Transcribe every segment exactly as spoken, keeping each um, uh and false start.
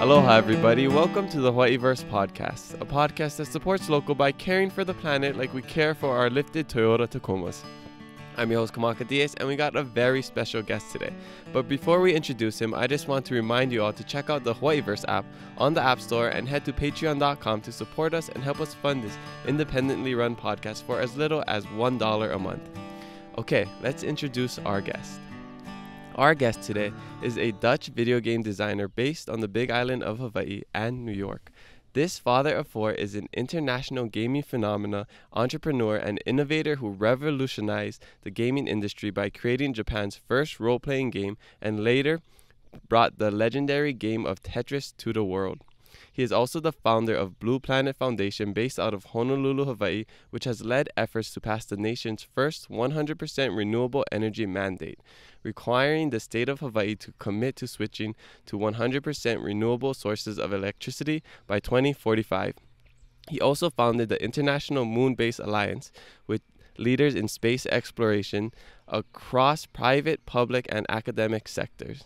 Aloha everybody, welcome to the Hawaiiverse podcast, a podcast that supports local by caring for the planet like we care for our lifted Toyota Tacomas. I'm your host Kamaka Diaz, and we got a very special guest today. But before we introduce him, I just want to remind you all to check out the Hawaiiverse app on the App Store and head to patreon dot com to support us and help us fund this independently run podcast for as little as one dollar a month. Okay, let's introduce our guest. Our guest today is a Dutch video game designer based on the Big Island of Hawaii and New York. This father of four is an international gaming phenomena, entrepreneur, and innovator who revolutionized the gaming industry by creating Japan's first role-playing game and later brought the legendary game of Tetris to the world. He is also the founder of Blue Planet Foundation based out of Honolulu, Hawaii, which has led efforts to pass the nation's first one hundred percent renewable energy mandate, requiring the state of Hawaii to commit to switching to one hundred percent renewable sources of electricity by twenty forty-five. He also founded the International Moon Base Alliance with leaders in space exploration across private, public, and academic sectors.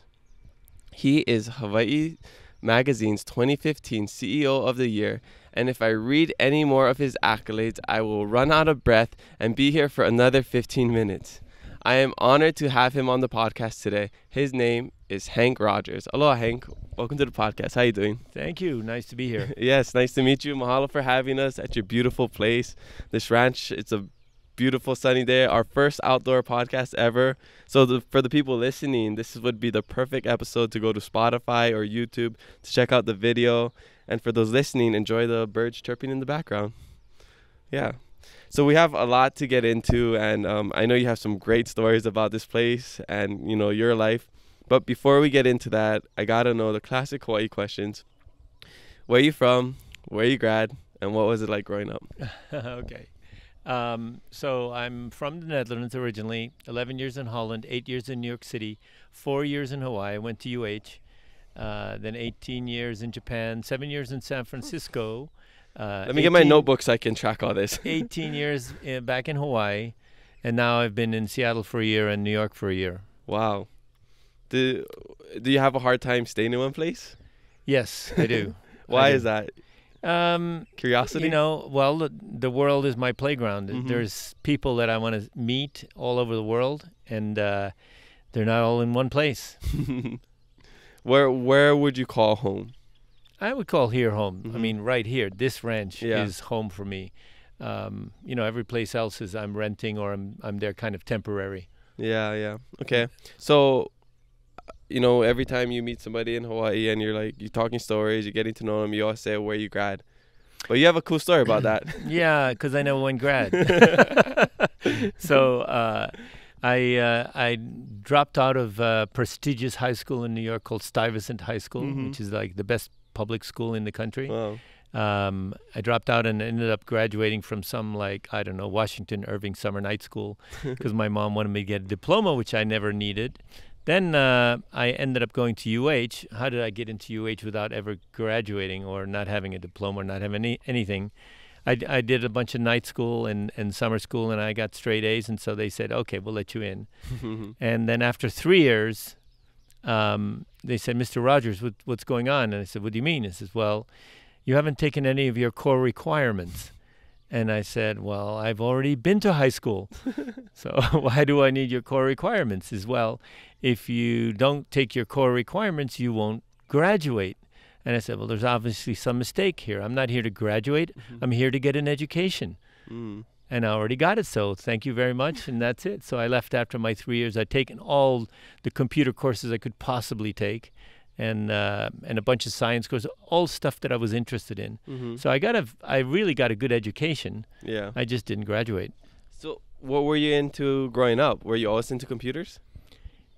He is Hawaii Magazine's twenty fifteen C E O of the Year, and if I read any more of his accolades, I will run out of breath and be here for another fifteen minutes. I am honored to have him on the podcast today. His name is Henk Rogers. Aloha, Henk. Welcome to the podcast. How are you doing? Thank you. Nice to be here. Yes, nice to meet you. Mahalo for having us at your beautiful place, this ranch. It's a beautiful sunny day, our first outdoor podcast ever. So the, for the people listening, this would be the perfect episode to go to Spotify or YouTube to check out the video. And for those listening, enjoy the birds chirping in the background. Yeah. So we have a lot to get into, and um, I know you have some great stories about this place and, you know, your life. But before we get into that, I got to know the classic Hawaii questions. Where are you from? Where are you grad? And what was it like growing up? Okay. Um, so I'm from the Netherlands originally, eleven years in Holland, eight years in New York City, four years in Hawaii. I went to U H, uh, then eighteen years in Japan, seven years in San Francisco. Uh, Let me get my notebook so I can track all this. eighteen years in, back in Hawaii, and now I've been in Seattle for a year and New York for a year. Wow. Do, do you have a hard time staying in one place? Yes, I do. Why I do. is that? Um, Curiosity? You know, well, the, the world is my playground. Mm-hmm. There's people that I want to meet all over the world, and uh, they're not all in one place. where where would you call home? I would call here home. Mm-hmm. I mean, right here. This ranch yeah. is home for me. Um, you know, every place else is I'm renting or I'm, I'm there kind of temporary. Yeah, yeah. Okay. So, you know, every time you meet somebody in Hawaii and you're like, you're talking stories, you're getting to know them, you always say where you grad. But you have a cool story about that. Yeah, because I never went grad. So uh, I uh, I dropped out of a prestigious high school in New York called Stuyvesant High School, mm-hmm. which is like the best public school in the country. Wow. Um, I dropped out and ended up graduating from some, like, I don't know, Washington Irving summer night school because my mom wanted me to get a diploma, which I never needed. Then uh, I ended up going to U H. How did I get into U H without ever graduating or not having a diploma or not having any, anything? I, I did a bunch of night school and, and summer school, and I got straight A's, and so they said, okay, we'll let you in. And then after three years, um, they said, Mister Rogers, what, what's going on? And I said, what do you mean? He says, well, you haven't taken any of your core requirements. And I said, well, I've already been to high school. So why do I need your core requirements? As well, if you don't take your core requirements, you won't graduate. And I said, well, there's obviously some mistake here. I'm not here to graduate. Mm-hmm. I'm here to get an education. Mm. And I already got it, so thank you very much, and that's it. So I left after my three years. I'd taken all the computer courses I could possibly take. And, uh, and a bunch of science courses, all stuff that I was interested in. Mm-hmm. So I got a, I really got a good education. Yeah. I just didn't graduate. So what were you into growing up? Were you always into computers?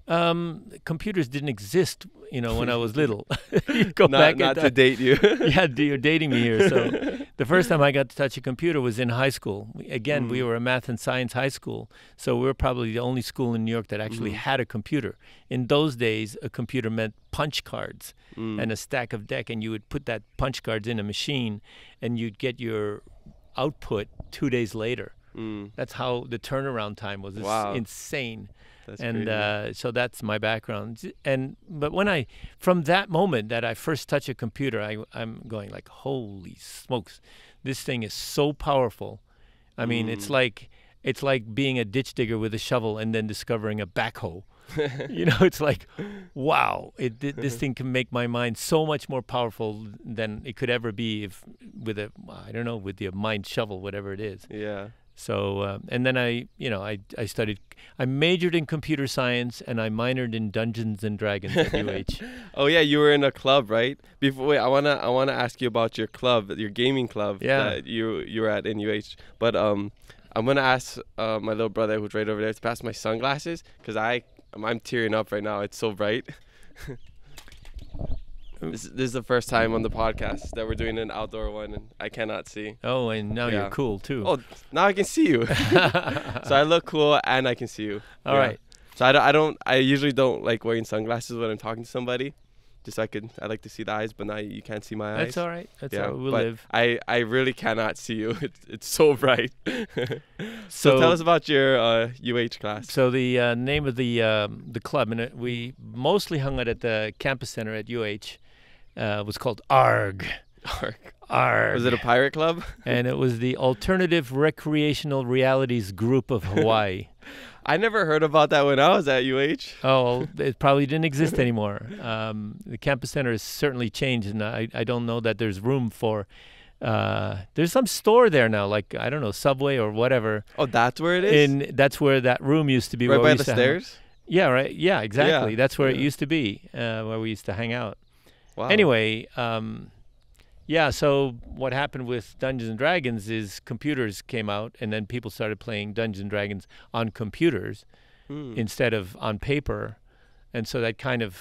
Um, computers didn't exist, you know, when I was little. You go not back not to date you. Yeah, you're dating me here. So the first time I got to touch a computer was in high school. Again, mm-hmm. we were a math and science high school, so we were probably the only school in New York that actually mm-hmm. had a computer. In those days, a computer meant punch cards mm. and a stack of deck, and you would put that punch cards in a machine, and you'd get your output two days later. Mm. That's how the turnaround time was. It's wow. insane. That's and uh, so that's my background. And but when I, from that moment that I first touch a computer, I, I'm going like, holy smokes, this thing is so powerful. I mean, mm. it's like it's like being a ditch digger with a shovel and then discovering a backhoe. You know, it's like, wow, it, this thing can make my mind so much more powerful than it could ever be if with a, I don't know, with the mind shovel, whatever it is. Yeah. So, uh, and then I, you know, I, I studied, I majored in computer science and I minored in Dungeons and Dragons at U H. Oh yeah, you were in a club, right? Before, wait, I wanna, I wanna ask you about your club, your gaming club yeah. that you, you were at in U H. But um, I'm gonna ask uh, my little brother who's right over there to pass my sunglasses, because I, I'm tearing up right now. It's so bright. This, this is the first time on the podcast that we're doing an outdoor one, and I cannot see. Oh, and now yeah. you're cool, too. Oh, now I can see you. So I look cool, and I can see you. All yeah. right. So I don't, I don't, I usually don't like wearing sunglasses when I'm talking to somebody. Just so I could, I like to see the eyes, but now you can't see my eyes. That's all right. That's yeah, all right. We'll but live. I, I really cannot see you. It's, it's so bright. so, so tell us about your uh, U H class. So the uh, name of the um, the club, and it, we mostly hung out at the campus center at U H. Uh, was called A R G. A R G. A R G. Was it a pirate club? And it was the Alternative Recreational Realities Group of Hawaii. I never heard about that when I was at U H. Oh, it probably didn't exist anymore. Um, the campus center has certainly changed, and I, I don't know that there's room for... Uh, there's some store there now, like, I don't know, Subway or whatever. Oh, that's where it is? In, that's where that room used to be. Right by the stairs? Yeah, right. Yeah, exactly. Yeah. That's where yeah. it used to be, uh, where we used to hang out. Wow. Anyway, um, yeah, so what happened with Dungeons and Dragons is computers came out, and then people started playing Dungeons and Dragons on computers mm. instead of on paper. And so that kind of,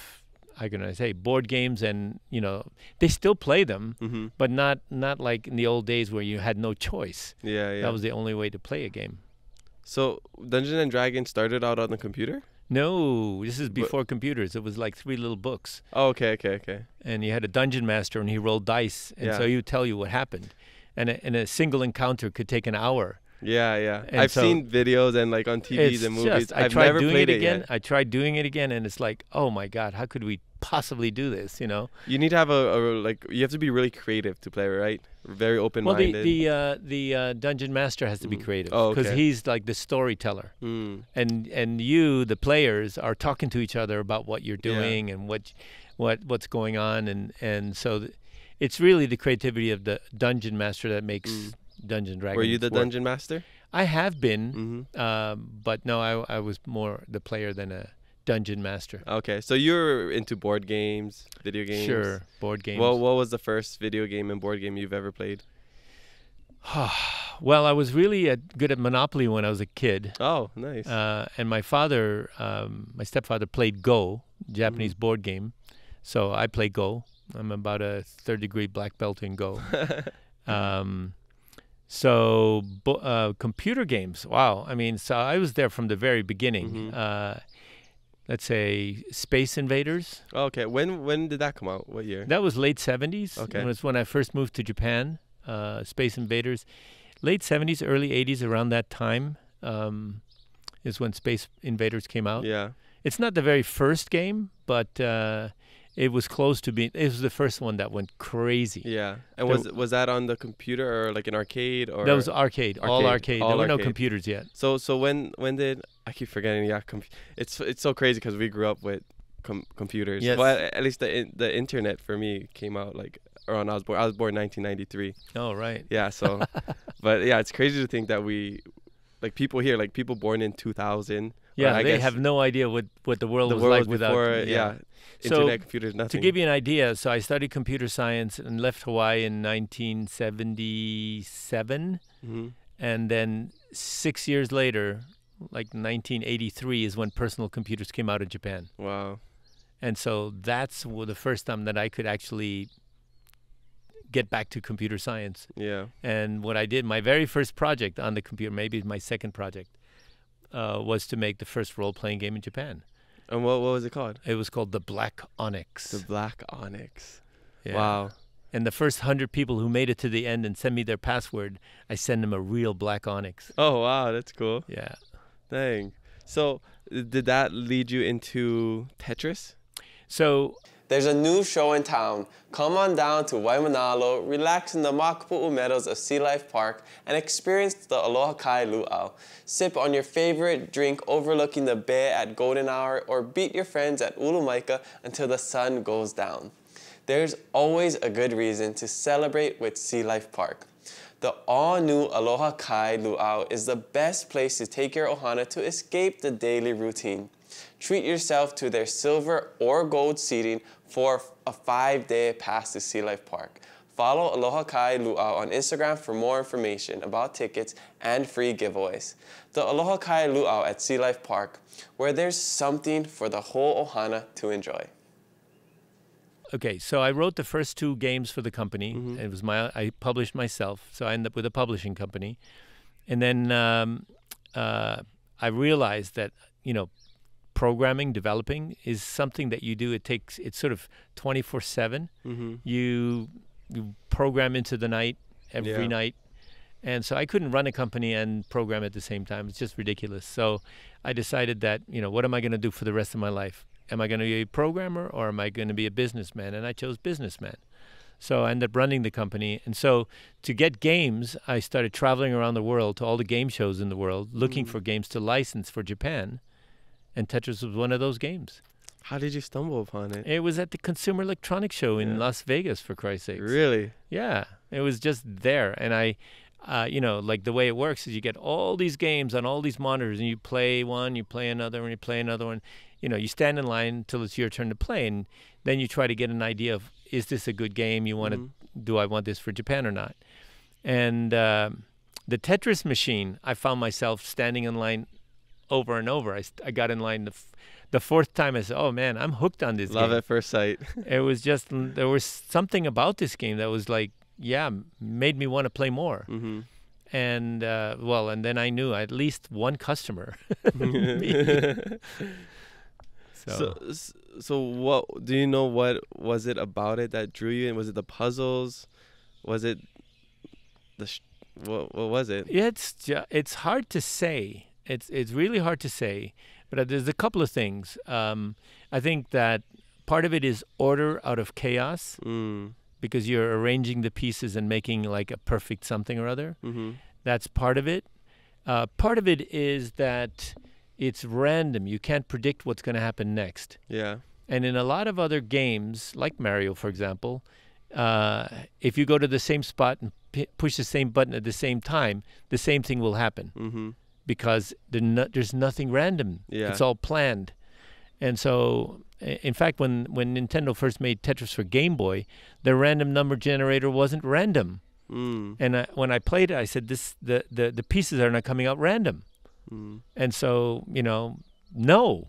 how can I say, board games and, you know, they still play them, mm-hmm. but not, not like in the old days where you had no choice. Yeah, yeah. That was the only way to play a game. So Dungeons and Dragons started out on the computer? No, this is before but, computers. It was like three little books. Oh, okay, okay, okay. And you had a dungeon master, and he rolled dice, and yeah. so he would tell you what happened. And a, and a single encounter could take an hour. Yeah, yeah. And I've so seen videos and like on T Vs and movies. Just, I've I tried never doing played it again. It I tried doing it again, and it's like, oh my god, how could we possibly do this? You know. You need to have a, a like. You have to be really creative to play, right? Very open-minded. Well, the the uh, the uh, dungeon master has to mm. be creative because oh, okay. he's like the storyteller, mm. and and you, the players, are talking to each other about what you're doing yeah. and what what what's going on, and and so th it's really the creativity of the dungeon master that makes. Mm. Dungeon Dragons. Were you the dungeon master? I have been, mm-hmm. um, but no, I, I was more the player than a dungeon master. Okay, so you're into board games, video games? Sure, board games. Well, what was the first video game and board game you've ever played? Well, I was really at, good at Monopoly when I was a kid. Oh, nice. Uh, and my father, um, my stepfather played Go, Japanese mm. board game. So I play Go. I'm about a third degree black belt in Go. um, So, uh, computer games, wow. I mean, so I was there from the very beginning. Mm-hmm. uh, let's say Space Invaders. Okay, when when did that come out? What year? That was late seventies. Okay. It was when I first moved to Japan, uh, Space Invaders. Late seventies, early eighties, around that time um, is when Space Invaders came out. Yeah. It's not the very first game, but... Uh, It was close to being. It was the first one that went crazy. Yeah, and was was that on the computer or like an arcade or? That was arcade, arcade all arcade. All there were arcade. No computers yet. So so when when did I keep forgetting? Yeah, com it's it's so crazy because we grew up with com computers. Yes. Well, at, at least the in the internet for me came out like around I was born. I was born nineteen ninety-three. Oh right. Yeah. So, but yeah, it's crazy to think that we, like people here, like people born in two thousand. Yeah, they have no idea what, what the world the was world like was without... Before, yeah, yeah. Internet, so, computers, nothing. To give you an idea, so I studied computer science and left Hawaii in nineteen seventy-seven. Mm-hmm. And then six years later, like nineteen eighty-three, is when personal computers came out in Japan. Wow. And so that's the first time that I could actually get back to computer science. Yeah. And what I did, my very first project on the computer, maybe my second project, Uh, was to make the first role-playing game in Japan. And what, what was it called? It was called The Black Onyx. The Black Onyx. Yeah. Wow. And the first hundred people who made it to the end and send me their password, I send them a real Black Onyx. Oh, wow. That's cool. Yeah. Dang. So did that lead you into Tetris? So there's a new show in town. Come on down to Waimanalo, relax in the Makapu'u meadows of Sea Life Park, and experience the Aloha Kai Luau. Sip on your favorite drink overlooking the bay at golden hour, or beat your friends at Ulumaika until the sun goes down. There's always a good reason to celebrate with Sea Life Park. The all-new Aloha Kai Luau is the best place to take your ohana to escape the daily routine. Treat yourself to their silver or gold seating for a five-day pass to Sea Life Park. Follow Aloha Kai Luau on Instagram for more information about tickets and free giveaways. The Aloha Kai Luau at Sea Life Park, where there's something for the whole ohana to enjoy. Okay, so I wrote the first two games for the company. Mm-hmm. It was my I published myself, so I ended up with a publishing company, and then um, uh, I realized that you know, programming, developing is something that you do. It takes it's sort of twenty-four seven. Mm-hmm. You you program into the night every yeah. night, and so I couldn't run a company and program at the same time. It's just ridiculous. So I decided that you know, what am I going to do for the rest of my life? Am I going to be a programmer or am I going to be a businessman? And I chose businessman. So I ended up running the company. And so to get games, I started traveling around the world to all the game shows in the world, looking mm. for games to license for Japan. And Tetris was one of those games. How did you stumble upon it? It was at the Consumer Electronics Show in yeah. Las Vegas, for Christ's sake. Really? Yeah. It was just there. And I, uh, you know, like the way it works is you get all these games on all these monitors and you play one, you play another one, you play another one. You know, you stand in line until it's your turn to play, and then you try to get an idea of, is this a good game? You want mm-hmm. to, do I want this for Japan or not? And uh, the Tetris machine, I found myself standing in line over and over. I, I got in line the, f the fourth time. I said, oh man, I'm hooked on this Love game. Love at first sight. It was just, there was something about this game that was like, yeah, made me want to play more. Mm-hmm. And uh, well, and then I knew at least one customer. So. so so what do you know what was it about it that drew you in? Was it the puzzles? Was it the sh what, what was it? It's ju it's hard to say. It's it's really hard to say, but there's a couple of things. Um I think that part of it is order out of chaos, mm. because you're arranging the pieces and making like a perfect something or other. Mm-hmm. That's part of it. Uh part of it is that it's random. You can't predict what's going to happen next. Yeah. And in a lot of other games, like Mario, for example, uh, if you go to the same spot and p push the same button at the same time, the same thing will happen. Mm-hmm. Because there no there's nothing random. Yeah. It's all planned. And so, in fact, when, when Nintendo first made Tetris for Game Boy, the random number generator wasn't random. Mm. And I, when I played it, I said, this the, the, the pieces are not coming out random. Mm. And so, you know, no,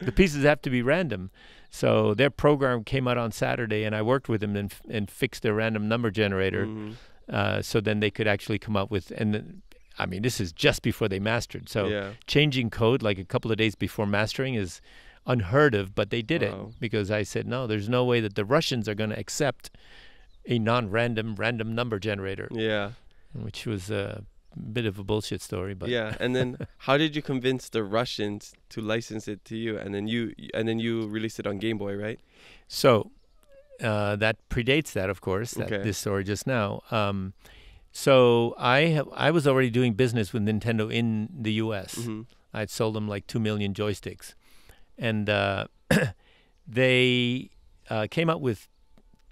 the pieces have to be random. So their program came out on Saturday, and I worked with them and, f and fixed their random number generator. Mm-hmm. uh, so then they could actually come up with, and then, I mean, this is just before they mastered. So yeah. changing code like a couple of days before mastering is unheard of, but they did wow. it because I said, no, there's no way that the Russians are going to accept a non-random random number generator. Yeah, which was... Uh, bit of a bullshit story, but yeah. And then how did you convince the Russians to license it to you, and then you and then you released it on Game Boy, right? So uh that predates that, of course, that okay. this story just now. um so i have i was already doing business with Nintendo in the U S. Mm-hmm. I'd sold them like two million joysticks, and uh they uh came out with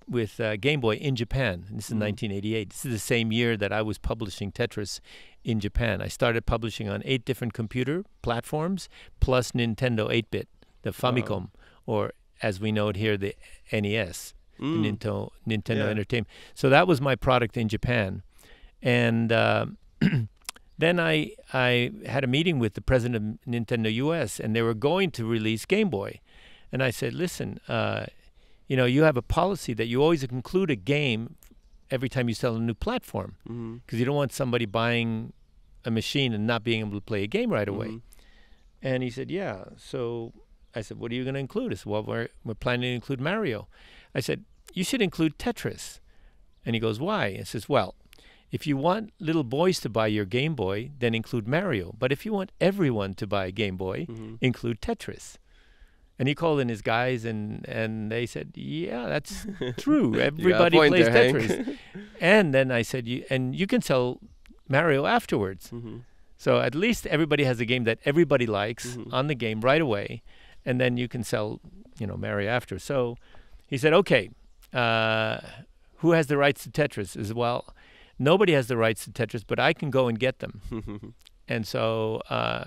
with uh, Game Boy in Japan. This is mm-hmm. nineteen eighty-eight. This is the same year that I was publishing Tetris in Japan. I started publishing on eight different computer platforms, plus Nintendo eight bit, the Famicom, wow. or as we know it here, the N E S, mm. the Nintendo, Nintendo yeah. Entertainment. So that was my product in Japan. And uh, then I, I had a meeting with the president of Nintendo U S, and they were going to release Game Boy. And I said, listen, uh, you know, you have a policy that you always include a game every time you sell a new platform, because mm-hmm. you don't want somebody buying a machine and not being able to play a game right away. Mm-hmm. And he said, yeah. So I said, what are you going to include? He said, well, we're, we're planning to include Mario. I said, you should include Tetris. And he goes, why? I says, well, If you want little boys to buy your Game Boy, then include Mario. But if you want everyone to buy a Game Boy, mm-hmm. include Tetris. And he called in his guys, and, and they said, yeah, that's true. Everybody yeah, plays there, Tetris. And then I said, you, and you can sell Mario afterwards. Mm-hmm. So at least everybody has a game that everybody likes mm-hmm. on the game right away. And then you can sell, you know, Mario after. So he said, okay, uh, who has the rights to Tetris? As well, nobody has the rights to Tetris, but I can go and get them. And so uh,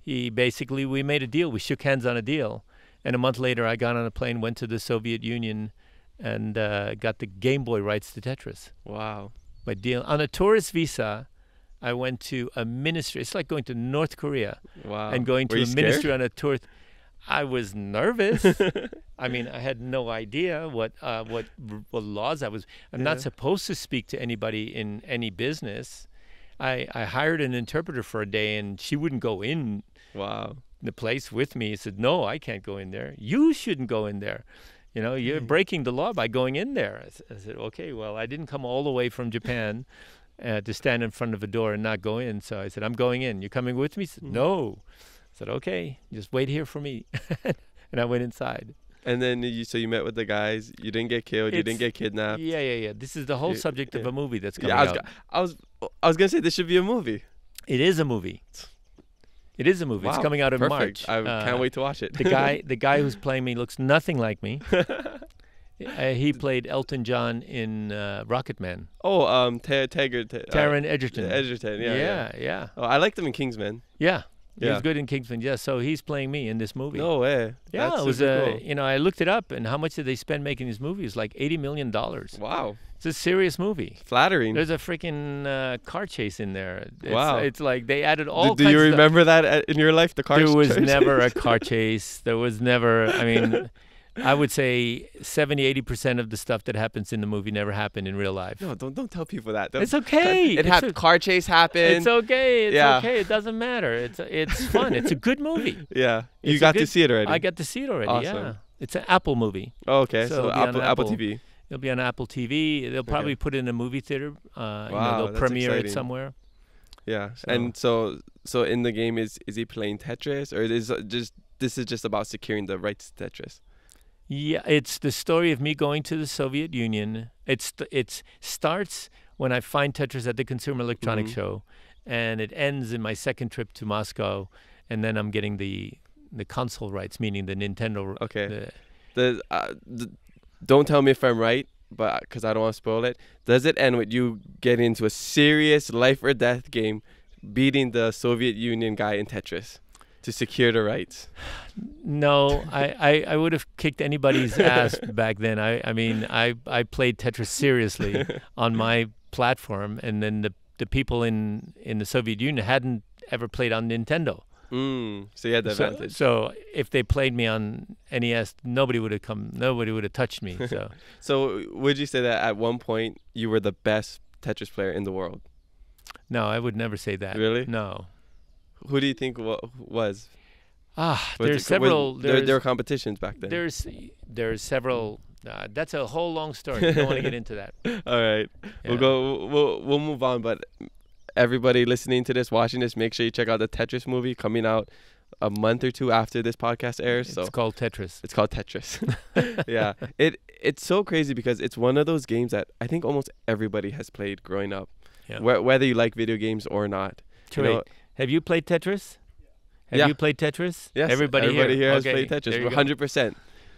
he basically, we made a deal. We shook hands on a deal. And a month later, I got on a plane, went to the Soviet Union, and uh, got the Game Boy rights to Tetris. Wow. By deal. On a tourist visa, I went to a ministry. It's like going to North Korea. Wow. And going to a scared? ministry on a tour. I was nervous. I mean, I had no idea what uh, what, what laws I was. I'm yeah. not supposed to speak to anybody in any business. I, I hired an interpreter for a day, and she wouldn't go in wow. the place with me. She said, no, I can't go in there. You shouldn't go in there. You know, you're breaking the law by going in there. I, s I said, okay, well, I didn't come all the way from Japan uh, to stand in front of a door and not go in. So I said, I'm going in. You're coming with me? She said, mm. no. I said, okay, just wait here for me. And I went inside. And then you, so you met with the guys. You didn't get killed. It's, you didn't get kidnapped. Yeah, yeah, yeah. This is the whole you, subject yeah. of a movie that's coming yeah, I was, out. I was, I was going to say this should be a movie. It is a movie. It is a movie. Wow, it's coming out in perfect. March. I uh, can't wait to watch it. the guy the guy who's playing me looks nothing like me. uh, he played Elton John in uh, Rocket Man. Oh, um, Taggart. Taron Egerton. Egerton, yeah, yeah. Yeah, yeah. Oh, I liked him in Kingsman. Yeah. He yeah. was good in Kingsman, yeah. So he's playing me in this movie. No way. Yeah, that's it was a, cool. you know, I looked it up, and how much did they spend making this movie? It was like eighty million dollars. Wow. It's a serious movie. Flattering. There's a freaking uh, car chase in there. It's, wow. It's like they added all do, do kinds of Do you remember stuff. that in your life, the car chase? There was chase? never a car chase. There was never, I mean, I would say seventy, eighty percent of the stuff that happens in the movie never happened in real life. No, don't don't tell people that. Don't, it's okay. It had car chase happen. It's okay. It's yeah. okay. It doesn't matter. It's it's fun. It's a good movie. Yeah. It's you got good, to see it already. I got to see it already, awesome. yeah. It's an Apple movie. Oh, okay. So, so Apple, Apple T V. It'll be on Apple T V. They'll probably okay. put it in a movie theater. Uh, wow, you know, they'll premiere exciting. it somewhere. Yeah, so. and so so in the game is is he playing Tetris, or is it just this is just about securing the rights to Tetris? Yeah, it's the story of me going to the Soviet Union. It's it's starts when I find Tetris at the Consumer Electronics mm-hmm. Show, and it ends in my second trip to Moscow, and then I'm getting the the console rights, meaning the Nintendo. Okay. The, the, uh, the Don't tell me if I'm right, but because I don't want to spoil it. Does it end with you getting into a serious life or death game, beating the Soviet Union guy in Tetris to secure the rights? No, I, I, I would have kicked anybody's ass back then. I, I mean, I, I played Tetris seriously on my platform, and then the, the people in, in the Soviet Union hadn't ever played on Nintendo. Mm, so you had the so, advantage. So if they played me on N E S, nobody would have come. Nobody would have touched me. So, so would you say that at one point you were the best Tetris player in the world? No, I would never say that. Really? No. Who do you think was? Ah, was there's it, several. Was, there's, there, there were competitions back then. There's there's several. Uh, that's a whole long story. I don't want to get into that. All right, yeah. we'll go. We'll we'll move on, but. Everybody listening to this, watching this, make sure you check out the Tetris movie coming out a month or two after this podcast airs. It's so called Tetris. It's called Tetris. Yeah. It it's so crazy because it's one of those games that I think almost everybody has played growing up, yeah. wh whether you like video games or not. You know, have you played Tetris? Have yeah. you played Tetris? Yes. Everybody, everybody here, here has okay. played Tetris. one hundred percent.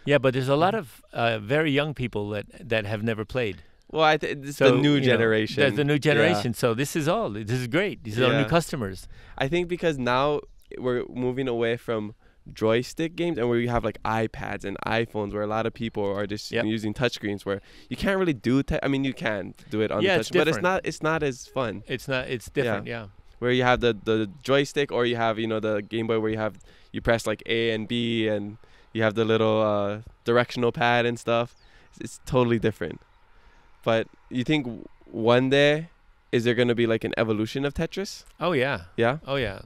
Yeah, but there's a lot of uh, very young people that, that have never played. Well, I th this so, is the new generation. Know, that's the new generation. Yeah. So this is all. This is great. These yeah. are our new customers. I think because now we're moving away from joystick games, and where you have like iPads and iPhones, where a lot of people are just yep. using touchscreens, where you can't really do. I mean, you can do it on yeah, the touch, it's but it's not. It's not as fun. It's not. It's different. Yeah. yeah. Where you have the the joystick, or you have you know the Game Boy, where you have you press like A and B, and you have the little uh, directional pad and stuff. It's, it's totally different. But you think one day, is there going to be like an evolution of Tetris? Oh, yeah. Yeah? Oh, yeah.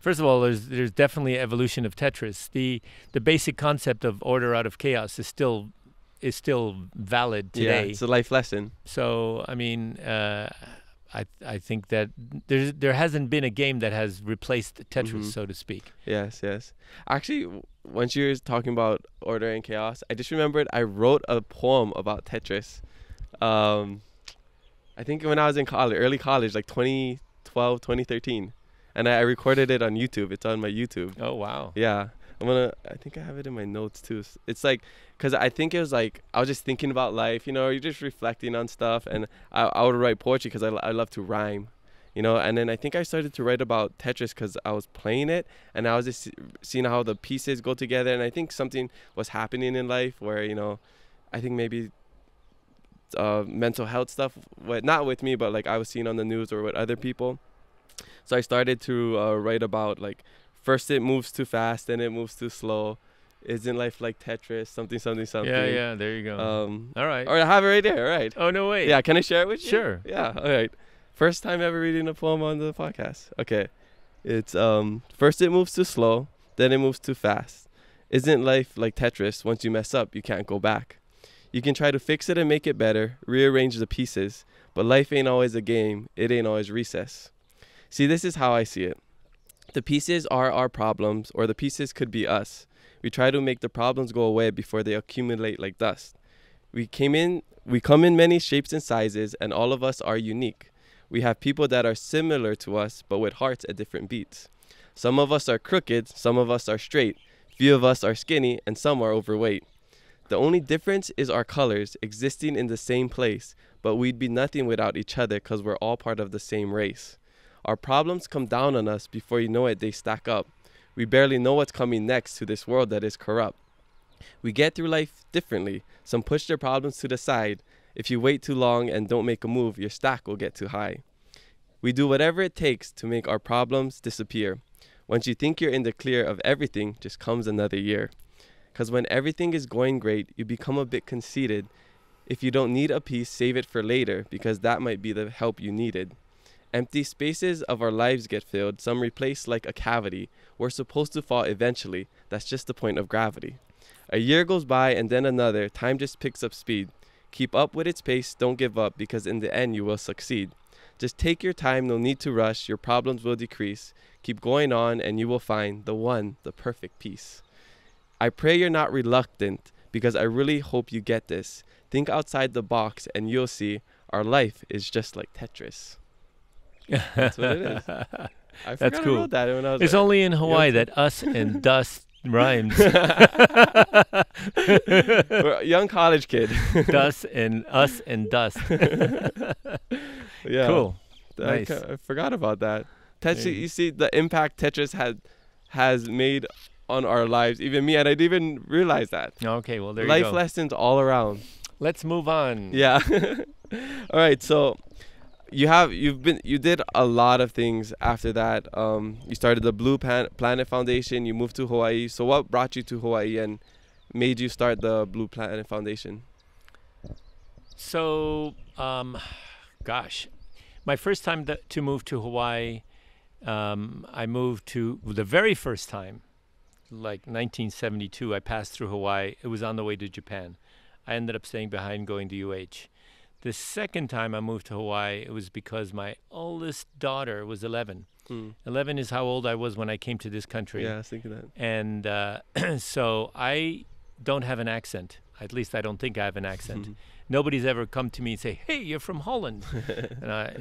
First of all, there's, there's definitely an evolution of Tetris. The, the basic concept of order out of chaos is still is still valid today. Yeah, it's a life lesson. So, I mean, uh, I I think that there's, there hasn't been a game that has replaced Tetris, mm-hmm. so to speak. Yes, yes. Actually, once you were talking about order and chaos, I just remembered I wrote a poem about Tetris. Um, I think when I was in college, early college, like twenty twelve, twenty thirteen. And I, I recorded it on YouTube. It's on my YouTube. Oh, wow. Yeah. I'm gonna, I think I have it in my notes too. It's like, because I think it was like, I was just thinking about life, you know, you're just reflecting on stuff. And I, I would write poetry because I, I love to rhyme, you know. And then I think I started to write about Tetris because I was playing it. And I was just seeing how the pieces go together. And I think something was happening in life where, you know, I think maybe uh, mental health stuff, what, not with me, but like I was seeing on the news or with other people. So I started to uh, write about like, first it moves too fast, then it moves too slow. Isn't life like Tetris? Something, something, something. Yeah, yeah, there you go. Um, all right. Or I have it right there, right? Oh, no way. Yeah, can I share it with you? Sure. Yeah, all right. First time ever reading a poem on the podcast. Okay. It's, um, first it moves too slow, then it moves too fast. Isn't life like Tetris? Once you mess up, you can't go back. You can try to fix it and make it better, rearrange the pieces, but life ain't always a game. It ain't always recess. See, this is how I see it. The pieces are our problems, or the pieces could be us. We try to make the problems go away before they accumulate like dust. We came in, we come in many shapes and sizes, and all of us are unique. We have people that are similar to us, but with hearts at different beats. Some of us are crooked, some of us are straight, few of us are skinny, and some are overweight. The only difference is our colors, existing in the same place, but we'd be nothing without each other because we're all part of the same race. Our problems come down on us, before you know it, they stack up. We barely know what's coming next to this world that is corrupt. We get through life differently. Some push their problems to the side. If you wait too long and don't make a move, your stack will get too high. We do whatever it takes to make our problems disappear. Once you think you're in the clear of everything, just comes another year. Because when everything is going great, you become a bit conceited. If you don't need a piece, save it for later, because that might be the help you needed. Empty spaces of our lives get filled, some replaced like a cavity. We're supposed to fall eventually. That's just the point of gravity. A year goes by and then another. Time just picks up speed. Keep up with its pace. Don't give up, because in the end you will succeed. Just take your time. No need to rush. Your problems will decrease. Keep going on and you will find the one, the perfect peace. I pray you're not reluctant, because I really hope you get this. Think outside the box and you'll see our life is just like Tetris. That's what it is. I That's cool. I wrote that when I was it's there. Only in Hawaii young that us and dust rhymes. We're a young college kid. Dust and us and dust. Yeah. Cool. I, nice. I forgot about that. Tetris. Yeah. You see the impact Tetris had has made on our lives, even me, and I didn't even realize that. Okay. Well, there Life you go. Life lessons all around. Let's move on. Yeah. All right. So. You have you've been you did a lot of things after that. Um, you started the Blue Planet Foundation. You moved to Hawaii. So what brought you to Hawaii and made you start the Blue Planet Foundation? So, um, gosh, my first time that, to move to Hawaii, um, I moved to the very first time, like nineteen seventy-two. I passed through Hawaii. It was on the way to Japan. I ended up staying behind, going to U H. The second time I moved to Hawaii, it was because my oldest daughter was eleven. Mm. eleven is how old I was when I came to this country. Yeah, I was thinking that. And uh, so I don't have an accent. At least I don't think I have an accent. Nobody's ever come to me and say, "Hey, you're from Holland." And I,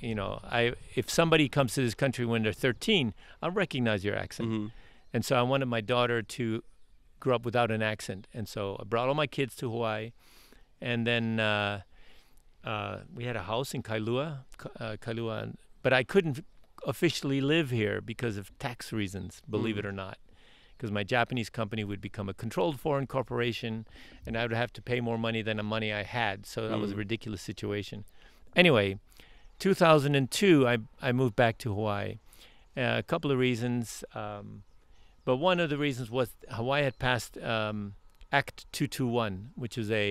you know, I if somebody comes to this country when they're thirteen, I'll recognize your accent. Mm-hmm. And so I wanted my daughter to grow up without an accent. And so I brought all my kids to Hawaii, and then. Uh, Uh, we had a house in Kailua, uh, Kailua, but I couldn't officially live here because of tax reasons, believe mm. it or not, because my Japanese company would become a controlled foreign corporation, and I would have to pay more money than the money I had, so mm. that was a ridiculous situation. Anyway, two thousand two, I, I moved back to Hawaii. Uh, a couple of reasons, um, but one of the reasons was Hawaii had passed um, Act two two one, which is a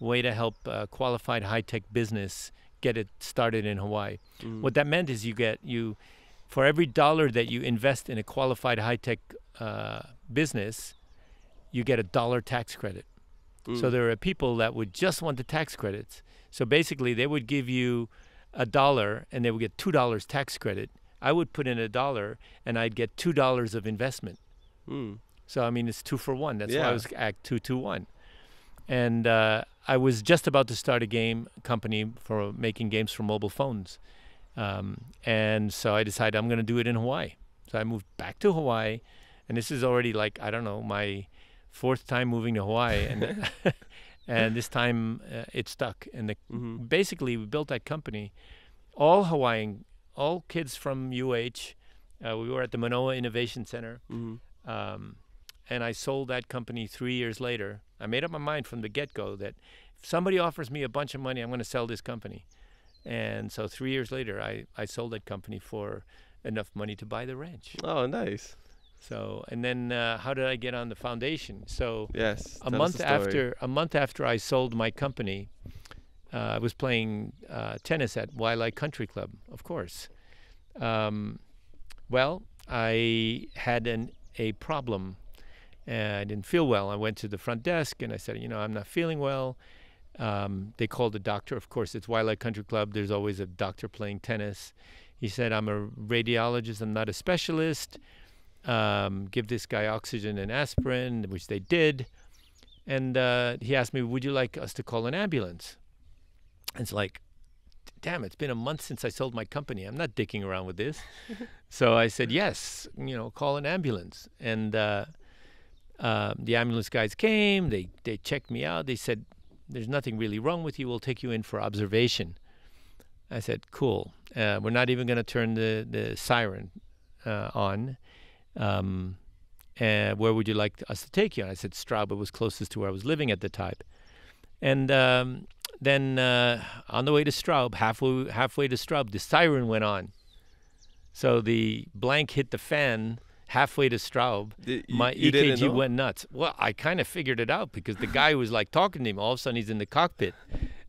way to help uh, qualified high-tech business get it started in Hawaii. Mm. What that meant is you get, you, for every dollar that you invest in a qualified high-tech uh, business, you get a dollar tax credit. Mm. So there are people that would just want the tax credits. So basically they would give you a dollar and they would get two dollars tax credit. I would put in a dollar and I'd get two dollars of investment. Mm. So, I mean, it's two for one. That's yeah. why I was act two, two, one. And uh, I was just about to start a game company for making games for mobile phones. Um, and so I decided I'm going to do it in Hawaii. So I moved back to Hawaii. And this is already like, I don't know, my fourth time moving to Hawaii. And, and this time uh, it stuck. And the, mm-hmm. basically we built that company. All Hawaiian, all kids from U H. Uh, we were at the Manoa Innovation Center. Mm-hmm. um, and I sold that company three years later. I made up my mind from the get-go that if somebody offers me a bunch of money, I'm going to sell this company. And so three years later, I, I sold that company for enough money to buy the ranch. Oh, nice. So, and then uh, how did I get on the foundation? So yes, a month after a month after I sold my company, uh, I was playing uh, tennis at Wailea Country Club, of course. Um, well, I had an, a problem. And I didn't feel well. I went to the front desk and I said, you know, I'm not feeling well. Um, they called the doctor. Of course, it's Wailea Country Club. There's always a doctor playing tennis. He said, I'm a radiologist. I'm not a specialist. Um, give this guy oxygen and aspirin, which they did. And uh, he asked me, would you like us to call an ambulance? And it's like, damn, it's been a month since I sold my company. I'm not dicking around with this. So I said, yes, you know, call an ambulance. And... Uh, Um, the ambulance guys came, they, they checked me out. They said, there's nothing really wrong with you. We'll take you in for observation. I said, cool. Uh, we're not even going to turn the, the siren uh, on. Um, and where would you like us to take you? And I said, Straub was closest to where I was living at the time. And um, then uh, on the way to Straub, halfway, halfway to Straub, the siren went on. So the blank hit the fan. Halfway to Straub, the, you, my you E K G went nuts. Well, I kind of figured it out because the guy was like talking to him. All of a sudden, he's in the cockpit,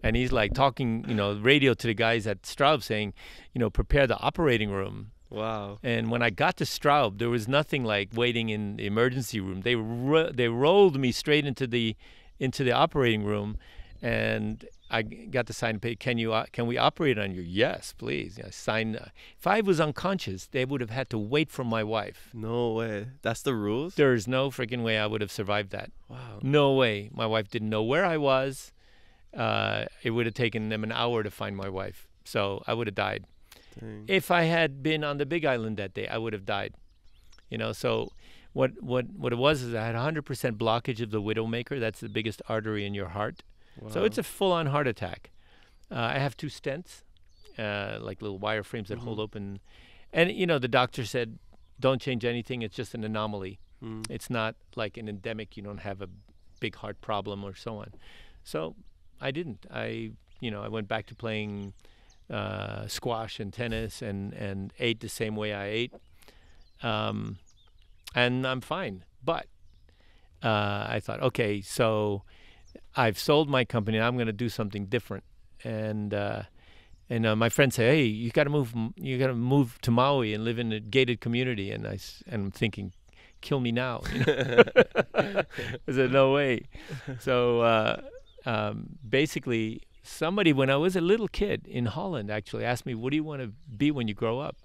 and he's like talking, you know, radio to the guys at Straub saying, you know, prepare the operating room. Wow. And when I got to Straub, there was nothing like waiting in the emergency room. They ro they rolled me straight into the into the operating room, and I got the sign page. Can you uh, can we operate on you? Yes, please. You know, sign. Uh, if I was unconscious, they would have had to wait for my wife. No way. That's the rules. There is no freaking way I would have survived that. Wow. No way. My wife didn't know where I was. Uh, it would have taken them an hour to find my wife. So I would have died. Dang. If I had been on the Big Island that day, I would have died. You know. So what what what it was is I had one hundred percent blockage of the widowmaker. That's the biggest artery in your heart. Wow. So it's a full-on heart attack. Uh, I have two stents, uh, like little wire frames that mm-hmm. hold open. And, you know, the doctor said, don't change anything. It's just an anomaly. Mm. It's not like an endemic. You don't have a big heart problem or so on. So I didn't. I, you know, I went back to playing uh, squash and tennis and, and ate the same way I ate. Um, and I'm fine. But uh, I thought, okay, so... I've sold my company. And I'm going to do something different, and uh, and uh, my friends say, "Hey, you got to move. You got to move to Maui and live in a gated community." And I and I'm thinking, "Kill me now!" You know? I said, "No way." So uh, um, basically, somebody when I was a little kid in Holland actually asked me, "What do you want to be when you grow up?"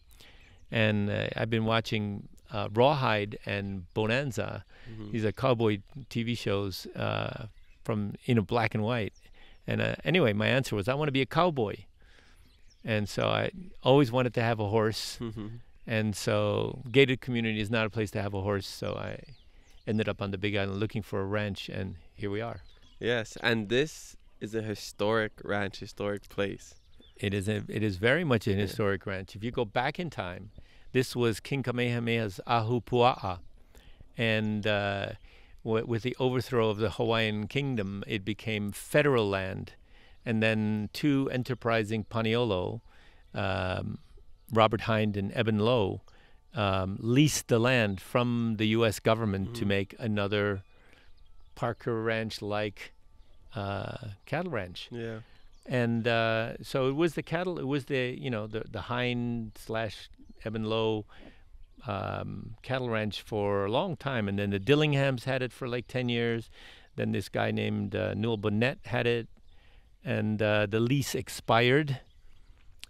And uh, I've been watching. Uh, Rawhide and Bonanza. Mm-hmm. These are cowboy T V shows uh, from, you know, black and white. And uh, anyway, my answer was, I want to be a cowboy. And so I always wanted to have a horse. Mm-hmm. And so gated community is not a place to have a horse. So I ended up on the Big Island looking for a ranch. And here we are. Yes. And this is a historic ranch, historic place. It is, a, it is very much a yeah. historic ranch. If you go back in time, this was King Kamehameha's Ahupua'a. And uh, w with the overthrow of the Hawaiian kingdom, it became federal land. And then two enterprising Paniolo, um, Robert Hind and Eben Lowe, um, leased the land from the U S government mm. to make another Parker Ranch-like uh, cattle ranch. Yeah. And uh, so it was the cattle, it was the, you know, the, the Hind slash... Eben Lowe um, cattle ranch for a long time, and then the Dillinghams had it for like ten years. Then this guy named uh, Neil Bonnet had it, and uh, the lease expired.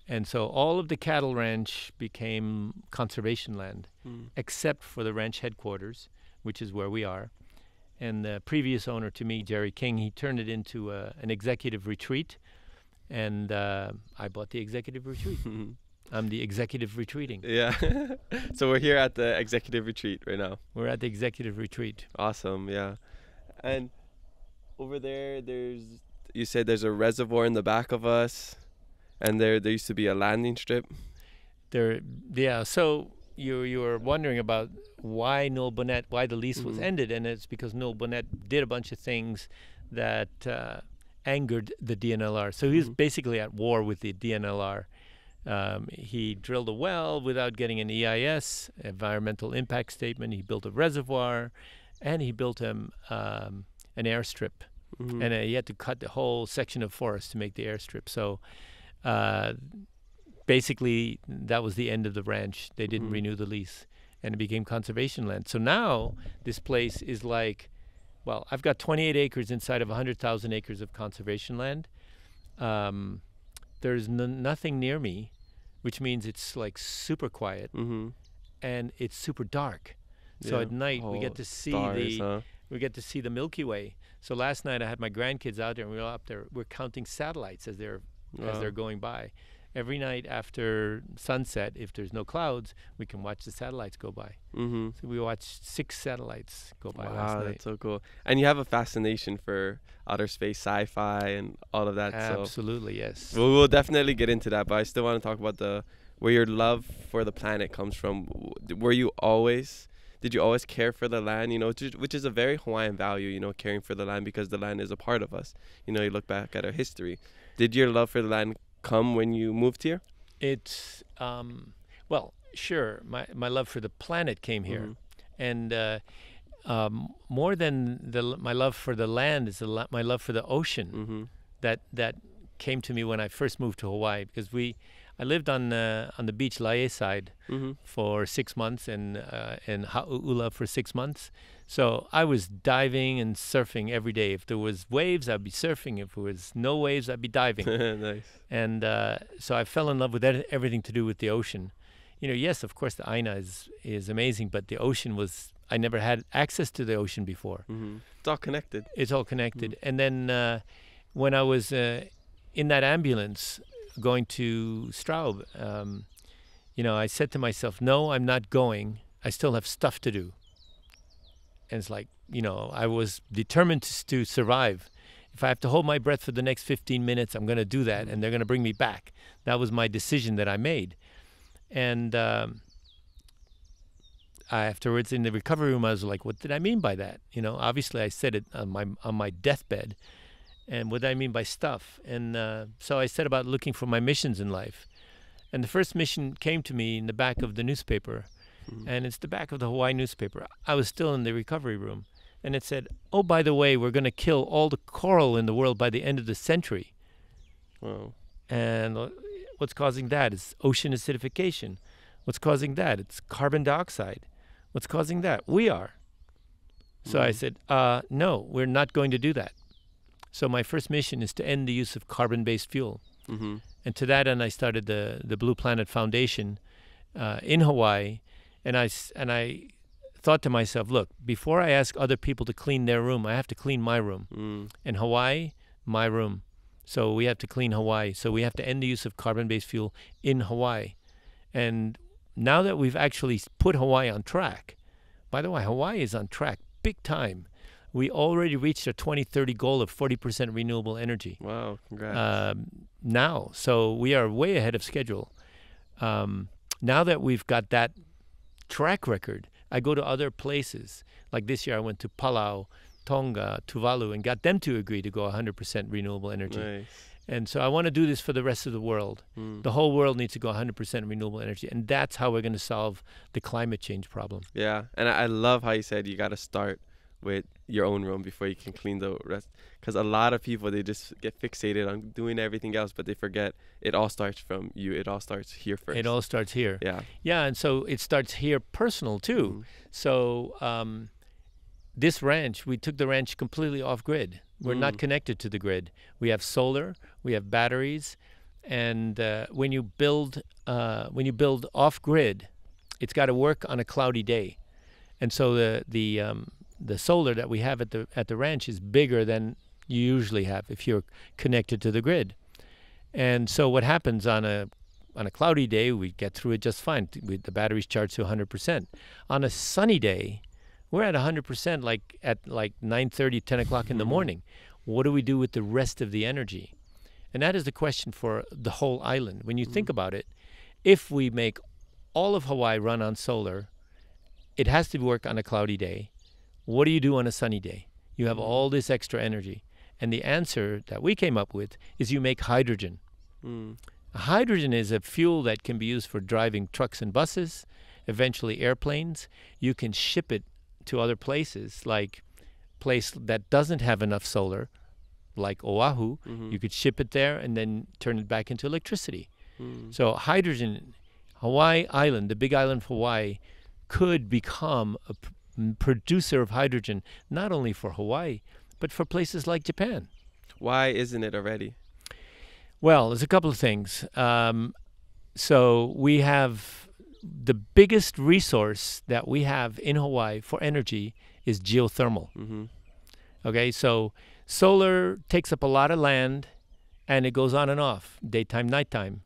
And so all of the cattle ranch became conservation land, mm. except for the ranch headquarters, which is where we are. And the previous owner to me, Jerry King, he turned it into uh, an executive retreat. And uh, I bought the executive retreat. I'm the executive retreating. Yeah. So we're here at the executive retreat right now. We're at the executive retreat. Awesome. Yeah. And over there, there's, you said there's a reservoir in the back of us. And there, there used to be a landing strip. There, yeah. So you you were wondering about why Neil Bonnet, why the lease mm-hmm. was ended, and it's because Neil Bonnet did a bunch of things that uh, angered the D N L R. So he was mm-hmm. basically at war with the D N L R. Um, he drilled a well without getting an E I S, environmental impact statement. He built a reservoir, and he built him um, an airstrip, mm-hmm. and uh, he had to cut the whole section of forest to make the airstrip. So. Uh, basically, that was the end of the ranch. They didn't mm-hmm. renew the lease, and it became conservation land. So now this place is like, well, I've got twenty-eight acres inside of one hundred thousand acres of conservation land. Um, there's n nothing near me, which means it's like super quiet, mm-hmm. and it's super dark. Yeah. So at night oh, we get to see stars, the huh? we get to see the Milky Way. So last night I had my grandkids out there, and we were up there. We're counting satellites as they're Wow. as they're going by. Every night after sunset, if there's no clouds, we can watch the satellites go by. Mm-hmm. So we watched six satellites go by wow, last night. Wow, that's so cool. And you have a fascination for outer space, sci-fi, and all of that. Absolutely, so. Yes. Well, we'll definitely get into that, but I still want to talk about the where your love for the planet comes from. Were you always, did you always care for the land, you know, which is a very Hawaiian value, you know, caring for the land because the land is a part of us. You know, you look back at our history. Did your love for the land come when you moved here? It's, um, well, sure. My, my love for the planet came here. Mm-hmm. And uh, um, more than the, my love for the land is the, my love for the ocean mm-hmm. that, that came to me when I first moved to Hawaii. Because we, I lived on, uh, on the beach, Laie side, mm-hmm. for six months and uh, in Ha'ula for six months. So I was diving and surfing every day. If there was waves, I'd be surfing. If there was no waves, I'd be diving. Nice. And uh, so I fell in love with everything to do with the ocean. You know, yes, of course, the Aina is, is amazing, but the ocean was, I never had access to the ocean before. Mm-hmm. It's all connected. It's all connected. Mm-hmm. And then uh, when I was uh, in that ambulance going to Straub, um, you know, I said to myself, no, I'm not going. I still have stuff to do. And it's like, you know, I was determined to, to survive. If I have to hold my breath for the next fifteen minutes, I'm going to do that, and they're going to bring me back. That was my decision that I made. And um, I, afterwards, in the recovery room, I was like, what did I mean by that? You know, obviously, I said it on my, on my deathbed. And what did I mean by stuff? And uh, so I said about looking for my missions in life. And the first mission came to me in the back of the newspaper. Mm-hmm. And it's the back of the Hawaii newspaper. I was still in the recovery room. And it said, oh, by the way, we're going to kill all the coral in the world by the end of the century. Wow. And uh, what's causing that is ocean acidification. What's causing that? It's carbon dioxide. What's causing that? We are. So mm-hmm. I said, uh, no, we're not going to do that. So my first mission is to end the use of carbon-based fuel. Mm-hmm. And to that end, I started the, the Blue Planet Foundation uh, in Hawaii. And I, and I thought to myself, look, before I ask other people to clean their room, I have to clean my room. Mm. In Hawaii, my room. So we have to clean Hawaii. So we have to end the use of carbon-based fuel in Hawaii. And now that we've actually put Hawaii on track, by the way, Hawaii is on track big time. We already reached our twenty thirty goal of forty percent renewable energy. Wow, congrats. Um, now, so we are way ahead of schedule. Um, now that we've got that track record, I go to other places. Like this year, I went to Palau, Tonga, Tuvalu, and got them to agree to go one hundred percent renewable energy. Nice. And so I want to do this for the rest of the world. Mm. The whole world needs to go one hundred percent renewable energy, and that's how we're going to solve the climate change problem. Yeah, and I love how you said you got to start with your own room before you can clean the rest. Because a lot of people, they just get fixated on doing everything else, but they forget it all starts from you. It all starts here first. It all starts here. Yeah. Yeah, and so it starts here personal too. Mm-hmm. So um, this ranch, we took the ranch completely off-grid. We're mm. not connected to the grid. We have solar, we have batteries, and uh, when you build uh, when you build off-grid, it's got to work on a cloudy day. And so the the um, the solar that we have at the at the ranch is bigger than you usually have if you're connected to the grid. And so what happens on a on a cloudy day, we get through it just fine. We, the batteries charge to one hundred percent. On a sunny day, we're at one hundred percent, like at like nine thirty, ten o'clock in the morning. What do we do with the rest of the energy? And that is the question for the whole island. When you think about it, if we make all of Hawaii run on solar, it has to work on a cloudy day. What do you do on a sunny day? You have all this extra energy. And the answer that we came up with is you make hydrogen. Mm. Hydrogen is a fuel that can be used for driving trucks and buses, eventually airplanes. You can ship it to other places, like a place that doesn't have enough solar, like Oahu. Mm-hmm. You could ship it there and then turn it back into electricity. Mm. So hydrogen, Hawaii Island, the Big Island of Hawaii, could become a pr- producer of hydrogen, not only for Hawaii, but for places like Japan. Why isn't it already? Well, there's a couple of things. Um, so we have the biggest resource that we have in Hawaii for energy is geothermal. Mm-hmm. Okay, so solar takes up a lot of land, and it goes on and off, daytime, nighttime.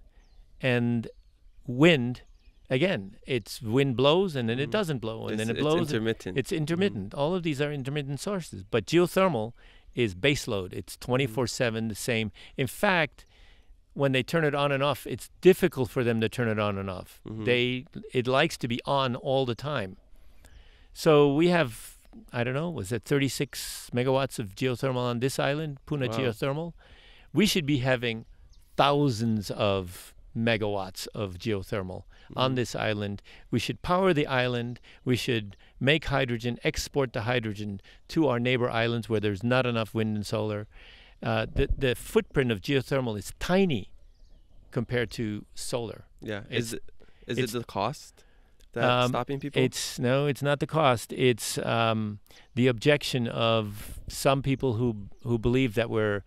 And wind, again, it's wind blows, and then it doesn't blow, and it's, then it blows. It's intermittent. It's intermittent. Mm. All of these are intermittent sources. But geothermal is baseload. It's twenty-four seven, the same. In fact, when they turn it on and off, it's difficult for them to turn it on and off. Mm-hmm. They It likes to be on all the time. So we have, I don't know, was it thirty-six megawatts of geothermal on this island, Puna wow. Geothermal? We should be having thousands of megawatts of geothermal mm-hmm. on this island. We should power the island. We should make hydrogen, export the hydrogen to our neighbor islands where there's not enough wind and solar. Uh, the, the footprint of geothermal is tiny compared to solar. Yeah. It's, is it, is it's, it the cost that's um, stopping people? It's, no, it's not the cost. It's um, the objection of some people who, who believe that we're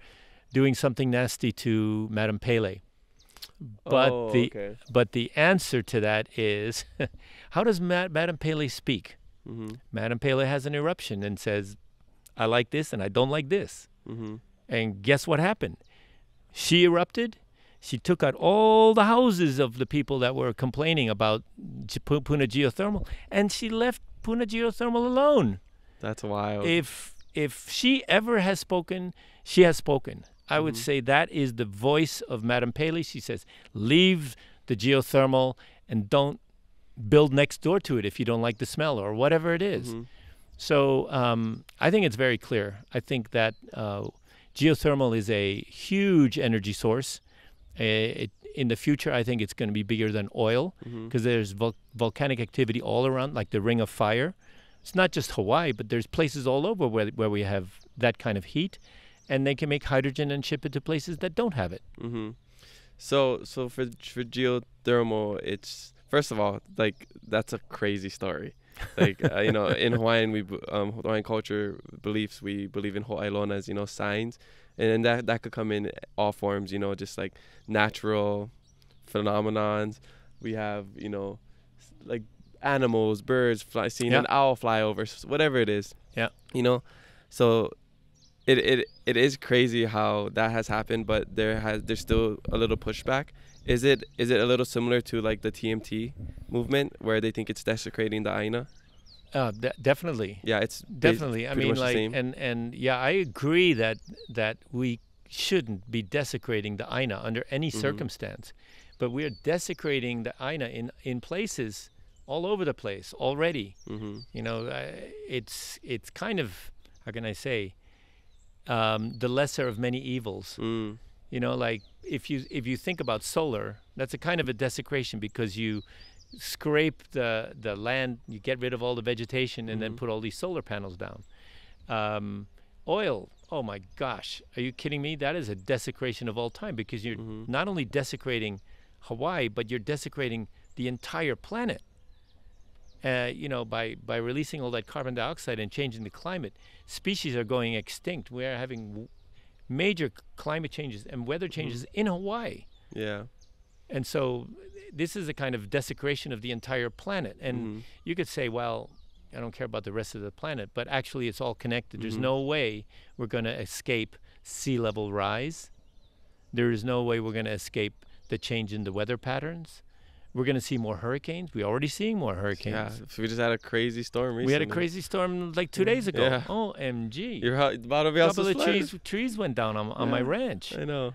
doing something nasty to Madame Pele. But oh, the okay. but the answer to that is, how does Ma Madame Pele speak? Mm-hmm. Madame Pele has an eruption and says, "I like this and I don't like this." Mm-hmm. And guess what happened? She erupted. She took out all the houses of the people that were complaining about Puna Geothermal, and she left Puna Geothermal alone. That's wild. If if she ever has spoken, she has spoken. I would mm-hmm. say that is the voice of Madame Pele. She says, leave the geothermal and don't build next door to it if you don't like the smell or whatever it is. Mm-hmm. So um, I think it's very clear. I think that uh, geothermal is a huge energy source. It, in the future, I think it's going to be bigger than oil because mm-hmm. there's vul volcanic activity all around, like the Ring of Fire. It's not just Hawaii, but there's places all over where, where we have that kind of heat. And they can make hydrogen and ship it to places that don't have it. Mm-hmm. So, so for for geothermal, it's first of all like that's a crazy story. Like uh, you know, in Hawaiian we um, Hawaiian culture beliefs we believe in ho'ailonas, you know, signs, and then that that could come in all forms. You know, just like natural phenomenons. We have you know, like animals, birds, fly, seeing yeah. an owl fly over, whatever it is. Yeah. You know, so. It, it it is crazy how that has happened, but there has there's still a little pushback. Is it is it a little similar to like the T M T movement where they think it's desecrating the aina? Uh, de definitely. Yeah, it's definitely. I mean, like, and and yeah, I agree that that we shouldn't be desecrating the aina under any mm-hmm. circumstance, but we are desecrating the aina in in places all over the place already. Mm-hmm. You know, uh, it's it's kind of how can I say. Um, the lesser of many evils. Mm. You know, like if you if you think about solar, that's a kind of a desecration because you scrape the the land, you get rid of all the vegetation, and mm-hmm. then put all these solar panels down. Um, oil, oh my gosh, are you kidding me? That is a desecration of all time because you're mm-hmm. not only desecrating Hawaii, but you're desecrating the entire planet. uh, you know, by, by releasing all that carbon dioxide and changing the climate, species are going extinct. We are having w major climate changes and weather changes mm. in Hawaii. Yeah. And so this is a kind of desecration of the entire planet. And mm-hmm. you could say, well, I don't care about the rest of the planet, but actually it's all connected. Mm-hmm. There's no way we're going to escape sea level rise. There is no way we're going to escape the change in the weather patterns. We're going to see more hurricanes. We're already seeing more hurricanes. Yeah, we just had a crazy storm recently. We had a crazy storm like two days ago. Yeah. O M G. Your about to be a couple of trees, trees went down on, on yeah, my ranch. I know.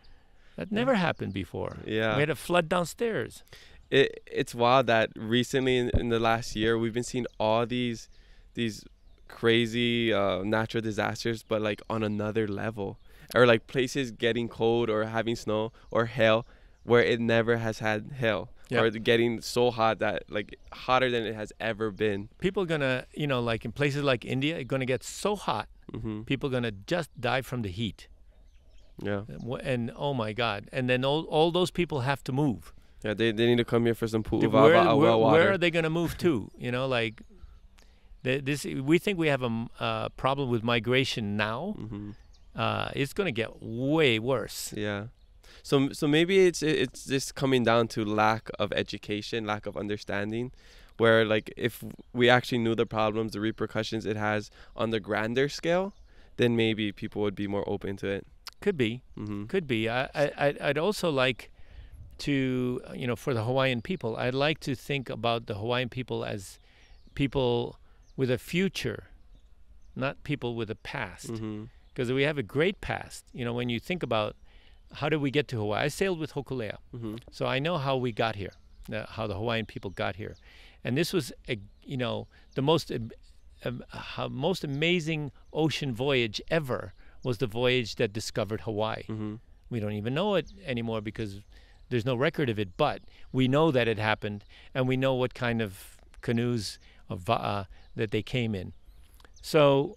That never yeah. happened before. Yeah. We had a flood downstairs. It, it's wild that recently in, in the last year, we've been seeing all these these crazy uh, natural disasters, but like on another level, or like places getting cold or having snow or hail where it never has had hail, yep. or getting so hot that like hotter than it has ever been. People are gonna, you know, like in places like India, it's gonna get so hot, mm-hmm. people are gonna just die from the heat. Yeah. And oh my God. And then all, all those people have to move. Yeah, they, they need to come here for some pool. Where, where, where, where are they going to move to? You know, like they, this, we think we have a uh, problem with migration now. Mm-hmm. uh, it's going to get way worse. Yeah. So, so maybe it's, it's just coming down to lack of education, lack of understanding, where like if we actually knew the problems, the repercussions it has on the grander scale, then maybe people would be more open to it. Could be, mm-hmm. could be. I, I, I'd also like to, you know, for the Hawaiian people, I'd like to think about the Hawaiian people as people with a future, not people with a past. Because mm-hmm. we have a great past. You know, when you think about how did we get to Hawaii, I sailed with Hokulea. Mm-hmm. So I know how we got here, uh, how the Hawaiian people got here. And this was, a, you know, the most, uh, uh, most amazing ocean voyage ever. Was the voyage that discovered Hawaii. Mm-hmm. We don't even know it anymore because there's no record of it, but we know that it happened, and we know what kind of canoes of va'a that they came in. So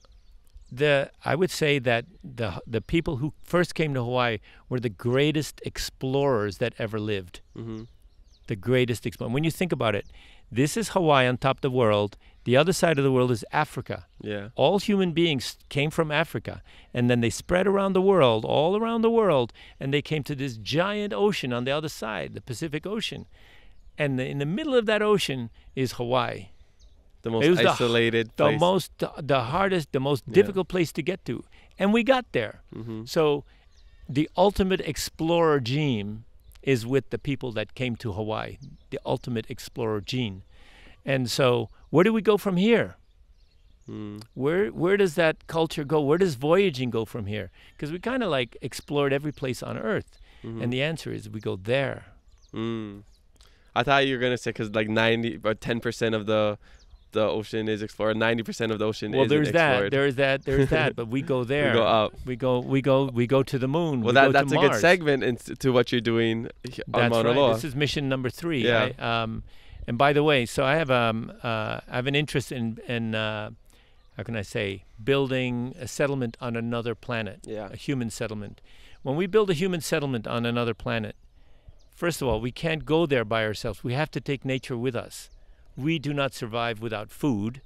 the I would say that the, the people who first came to Hawaii were the greatest explorers that ever lived. Mm-hmm. The greatest explorer. When you think about it, this is Hawaii on top of the world. The other side of the world is Africa. Yeah. All human beings came from Africa, and then they spread around the world, all around the world, and they came to this giant ocean on the other side, the Pacific Ocean. And the, in the middle of that ocean is Hawaii. The most isolated the, place. The most, the, the hardest, the most difficult yeah. place to get to. And we got there. Mm-hmm. So the ultimate explorer gene is with the people that came to Hawaii, the ultimate explorer gene. And so where do we go from here? Mm. Where where does that culture go? Where does voyaging go from here? Because we kind of like explored every place on Earth. Mm-hmm. And the answer is we go there. Mm. I thought you were going to say because like ninety or ten percent of the, the ocean is explored, ninety percent of the ocean well, isn't there's explored. That, there's that, there's that, but we go there. We go up. We go, we go, we go to the moon. Well, we that, go that's to a Mars. Good segment into what you're doing on Mauna Loa. Right. This is mission number three. Yeah. I, um, And by the way, so I have um uh, I have an interest in in uh, how can I say building a settlement on another planet, yeah. a human settlement. When we build a human settlement on another planet, first of all, we can't go there by ourselves. We have to take nature with us. We do not survive without food.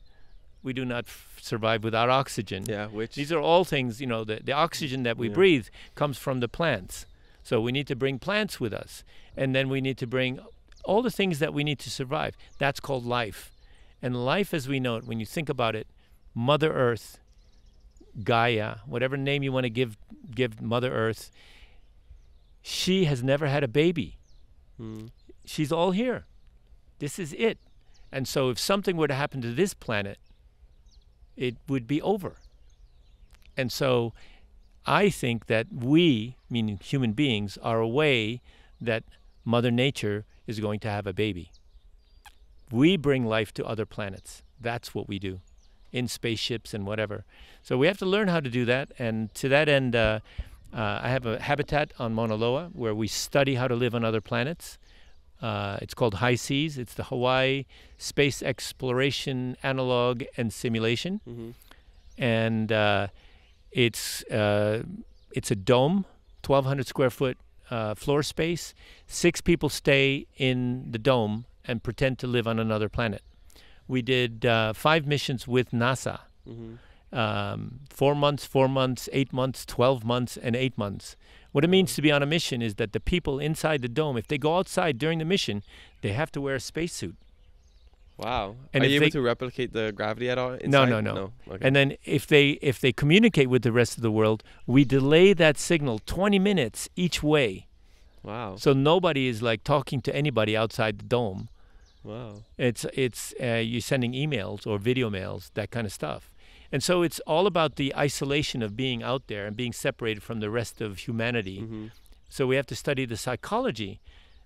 We do not f survive without oxygen. Yeah, which these are all things you know. The the oxygen that we yeah. breathe comes from the plants. So we need to bring plants with us, and then we need to bring. All the things that we need to survive, that's called life. And life as we know it, when you think about it, Mother Earth, Gaia, whatever name you want to give give Mother Earth, she has never had a baby. Mm. She's all here. This is it. And so if something were to happen to this planet, it would be over. And so I think that we, meaning human beings, are a way that Mother Nature is going to have a baby. We bring life to other planets. That's what we do in spaceships and whatever. So we have to learn how to do that. And to that end, uh, uh, I have a habitat on Mauna Loa where we study how to live on other planets. Uh, it's called High Seas. It's the Hawaii Space Exploration Analog and Simulation. Mm-hmm. And uh, it's, uh, it's a dome, twelve hundred square foot, Uh, floor space. Six people stay in the dome and pretend to live on another planet. we did uh, five missions with NASA. Mm-hmm. Um, four months, four months, eight months, twelve months, and eight months. What it means to be on a mission is that the people inside the dome, if they go outside during the mission, they have to wear a spacesuit. Wow. And are you able they, to replicate the gravity at all inside? No, no, no. no? Okay. And then if they if they communicate with the rest of the world, we delay that signal twenty minutes each way. Wow. So nobody is like talking to anybody outside the dome. Wow. It's it's uh, you're sending emails or video mails, that kind of stuff. And so it's all about the isolation of being out there and being separated from the rest of humanity. Mm-hmm. So we have to study the psychology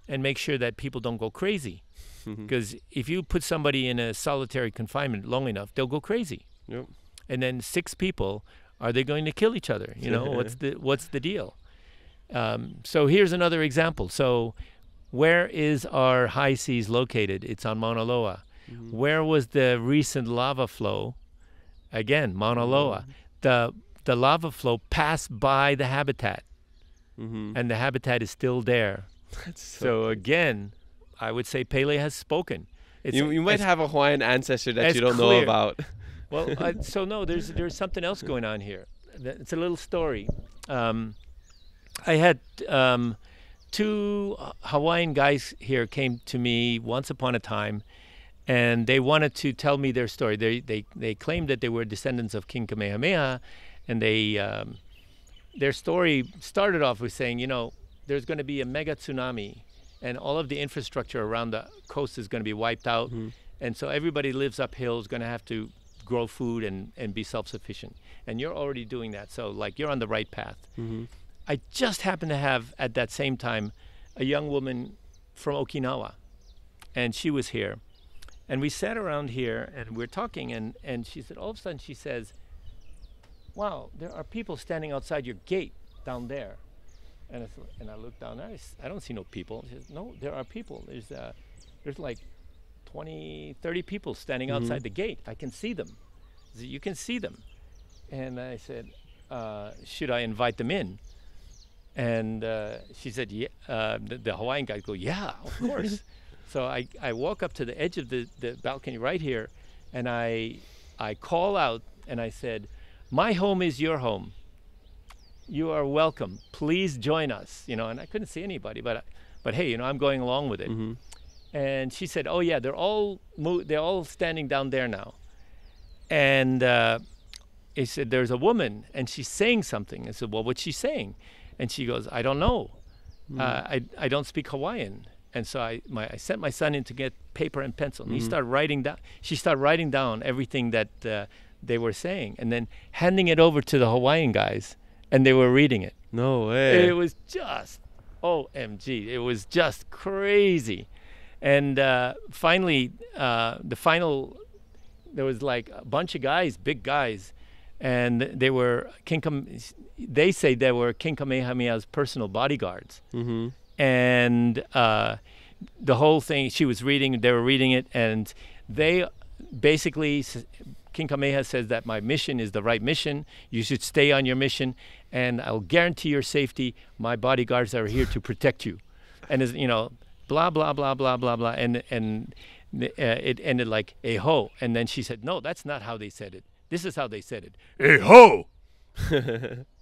and make sure that people don't go crazy. Because mm-hmm. if you put somebody in a solitary confinement long enough, they'll go crazy. Yep. And then six people, are they going to kill each other? You know, what's the what's the deal? Um, so here's another example. So where is our high seas located? It's on Mauna Loa. Mm-hmm. Where was the recent lava flow? Again, Mauna Loa. Mm-hmm. The the lava flow passed by the habitat, mm-hmm. and the habitat is still there. That's so, so again, I would say Pele has spoken. It's, you, you might as, have a Hawaiian ancestor that you don't clear. know about. Well, I, so no, there's there's something else going on here. It's a little story. Um, I had um, two Hawaiian guys here came to me once upon a time, and they wanted to tell me their story. They they they claimed that they were descendants of King Kamehameha, and they um, their story started off with saying, you know, there's going to be a mega tsunami, and all of the infrastructure around the coast is going to be wiped out. Mm-hmm. And so everybody lives uphill is going to have to grow food and, and be self-sufficient. And you're already doing that. So like you're on the right path. Mm-hmm. I just happened to have at that same time a young woman from Okinawa, and she was here. And we sat around here and we're talking, and, and she said, all of a sudden she says, wow, there are people standing outside your gate down there. And I, th and I looked down there, I don't see no people. She says, no, there are people. There's, uh, there's like twenty, thirty people standing mm-hmm. outside the gate. I can see them. She said, you can see them. And I said, uh, should I invite them in? And uh, she said, yeah. Uh, the, the Hawaiian guy go, yeah, of course. So I, I walk up to the edge of the, the balcony right here, and I, I call out and I said, my home is your home. You are welcome. Please join us. You know, and I couldn't see anybody, but, I, but hey, you know, I'm going along with it. Mm-hmm. And she said, "Oh yeah, they're all mo they're all standing down there now." And uh, he said, "There's a woman, and she's saying something." I said, "Well, what's she saying?" And she goes, "I don't know. Mm-hmm. uh, I I don't speak Hawaiian." And so I my I sent my son in to get paper and pencil, and mm-hmm. he started writing down. She started writing down everything that uh, they were saying, and then handing it over to the Hawaiian guys. And they were reading it. No way. It was just, O M G. It was just crazy. And uh, finally, uh, the final, there was like a bunch of guys, big guys. And they were, King Kam they say they were King Kamehameha's personal bodyguards. Mm-hmm. And uh, the whole thing, she was reading, they were reading it. And they basically, King Kamehameha says that my mission is the right mission. You should stay on your mission, and I'll guarantee your safety. My bodyguards are here to protect you. And, as, you know, blah, blah, blah, blah, blah, blah. And, and uh, it ended like, eh ho. And then she said, no, that's not how they said it. This is how they said it. Eh ho.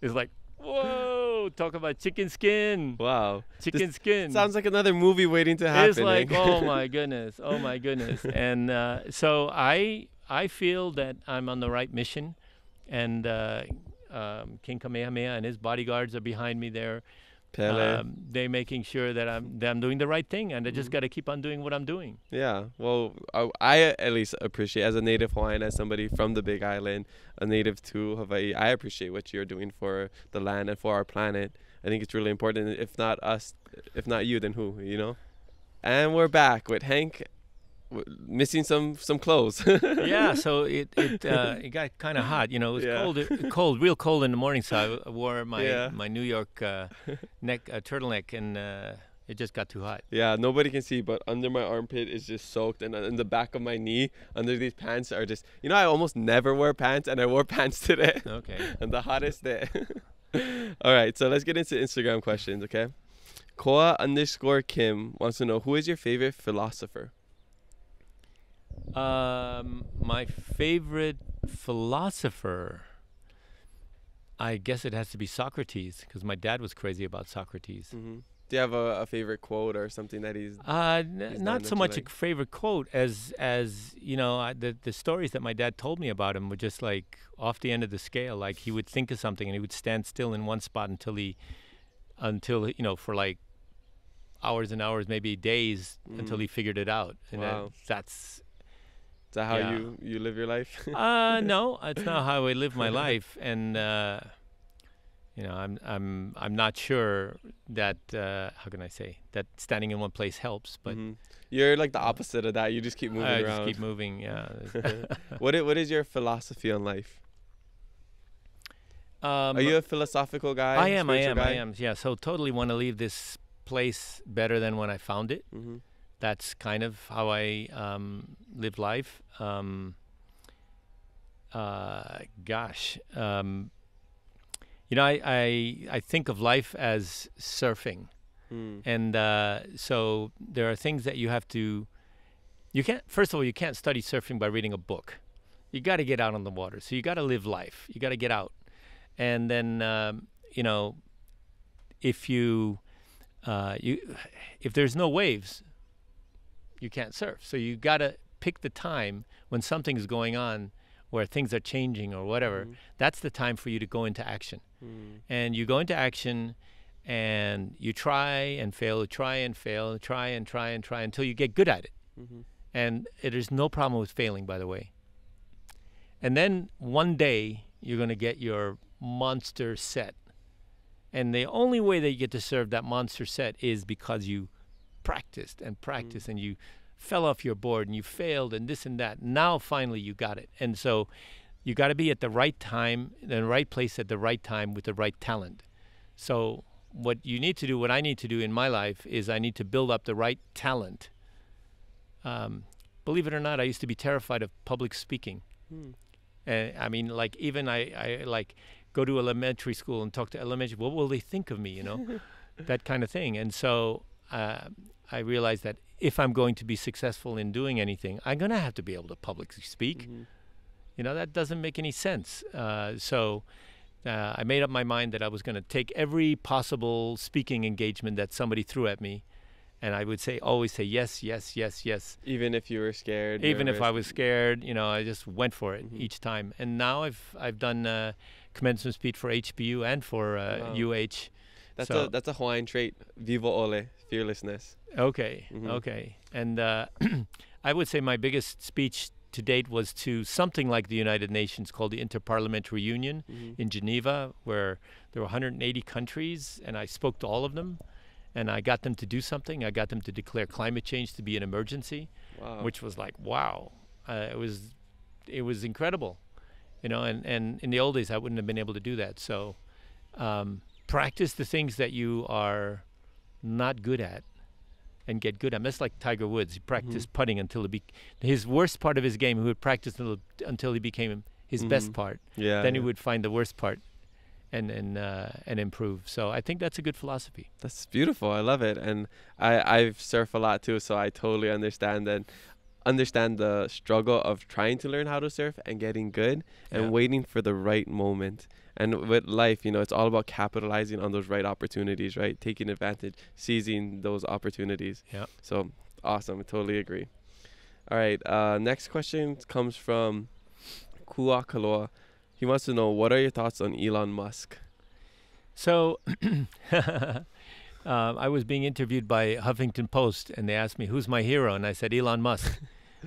It's like, whoa, talk about chicken skin. Wow. Chicken this skin. Sounds like another movie waiting to happen. It's like, eh? Oh, my goodness. Oh, my goodness. And uh, so I... I feel that I'm on the right mission, and uh, um, King Kamehameha and his bodyguards are behind me there. Pele. Um, they're making sure that I'm, that I'm doing the right thing, and I just got to keep on doing what I'm doing. Yeah, well, I, I at least appreciate, as a native Hawaiian, as somebody from the Big Island, a native to Hawaii, I appreciate what you're doing for the land and for our planet. I think it's really important. If not us, if not you, then who, you know? And we're back with Henk. Missing some some clothes. Yeah, so it it, uh, it got kind of hot. You know, it was yeah. cold, cold, real cold in the morning. So I wore my yeah. my New York uh, neck uh, turtleneck, and uh, it just got too hot. Yeah, nobody can see, but under my armpit is just soaked, and in the back of my knee, under these pants are just. You know, I almost never wear pants, and I wore pants today. Okay. And the hottest day. All right, so let's get into Instagram questions. Okay, Koa underscore Kim wants to know, who is your favorite philosopher? Um, my favorite philosopher, I guess it has to be Socrates, because my dad was crazy about Socrates. Mm-hmm. Do you have a, a favorite quote or something that he's? Uh, he's not so much like? a favorite quote as as you know I, the the stories that my dad told me about him were just like off the end of the scale. Like he would think of something and he would stand still in one spot until he, until you know for like hours and hours, maybe days, mm-hmm. until he figured it out. And wow. Then that's. Is that how yeah. you, you live your life? uh, no, it's not how I live my life, and uh, you know, I'm I'm I'm not sure that uh, how can I say that standing in one place helps, but mm-hmm. you're like the opposite of that. You just keep moving I around. I just keep moving. Yeah. what is, What is your philosophy on life? Um, Are you a philosophical guy? I am. I am. Guy? I am. Yeah. So totally want to leave this place better than when I found it. Mm-hmm. That's kind of how I um, live life. Um, uh, gosh, um, you know, I, I I think of life as surfing, mm. and uh, so there are things that you have to. You can't. First of all, you can't study surfing by reading a book. You got to get out on the water. So you got to live life. You got to get out, and then um, you know, if you uh, you if there's no waves. You can't surf. So you got to pick the time when something's going on where things are changing or whatever. Mm. That's the time for you to go into action. Mm. And you go into action and you try and fail, try and fail, try and try and try until you get good at it. Mm-hmm. And there's no problem with failing, by the way. And then one day you're going to get your monster set. And the only way that you get to serve that monster set is because you practiced and practiced mm. and you fell off your board and you failed and this and that. Now finally you got it. And so you got to be at the right time, the right place at the right time with the right talent. So what you need to do, what I need to do in my life is I need to build up the right talent. Um, believe it or not, I used to be terrified of public speaking. Mm. And I mean, like even I, I like go to elementary school and talk to elementary, what will they think of me, you know, that kind of thing. And so Uh, I realized that if I'm going to be successful in doing anything, I'm going to have to be able to publicly speak. Mm-hmm. You know, that doesn't make any sense. Uh, so uh, I made up my mind that I was going to take every possible speaking engagement that somebody threw at me. And I would say, always say, yes, yes, yes, yes. Even if you were scared? Even nervous. If I was scared, you know, I just went for it mm-hmm. each time. And now I've, I've done uh, commencement speech for H B U and for uh, wow. U H. That's, so, a, that's a Hawaiian trait, vivo ole, fearlessness. Okay, mm-hmm. okay. And uh, I would say my biggest speech to date was to something like the United Nations called the Interparliamentary Union mm-hmm. in Geneva, where there were one hundred eighty countries, and I spoke to all of them, and I got them to do something. I got them to declare climate change to be an emergency, wow. which was like, wow. Uh, it was it was incredible. You know, and, and in the old days, I wouldn't have been able to do that. So... Um, practice the things that you are not good at and get good at. That's like Tiger Woods. He practiced mm-hmm. putting until it be his worst part of his game. He would practice until, until he became his mm-hmm. best part. Yeah, then yeah. he would find the worst part and and uh, and improve. So I think that's a good philosophy. That's beautiful. I love it. And I I've surfed a lot too, so I totally understand that. Understand the struggle of trying to learn how to surf and getting good and yeah. waiting for the right moment. And with life, you know, it's all about capitalizing on those right opportunities, right? Taking advantage, seizing those opportunities. Yeah. So awesome. I totally agree. All right. Uh, next question comes from Kuakaloa. He wants to know, what are your thoughts on Elon Musk? So Uh, I was being interviewed by Huffington Post, and they asked me, who's my hero? And I said, Elon Musk.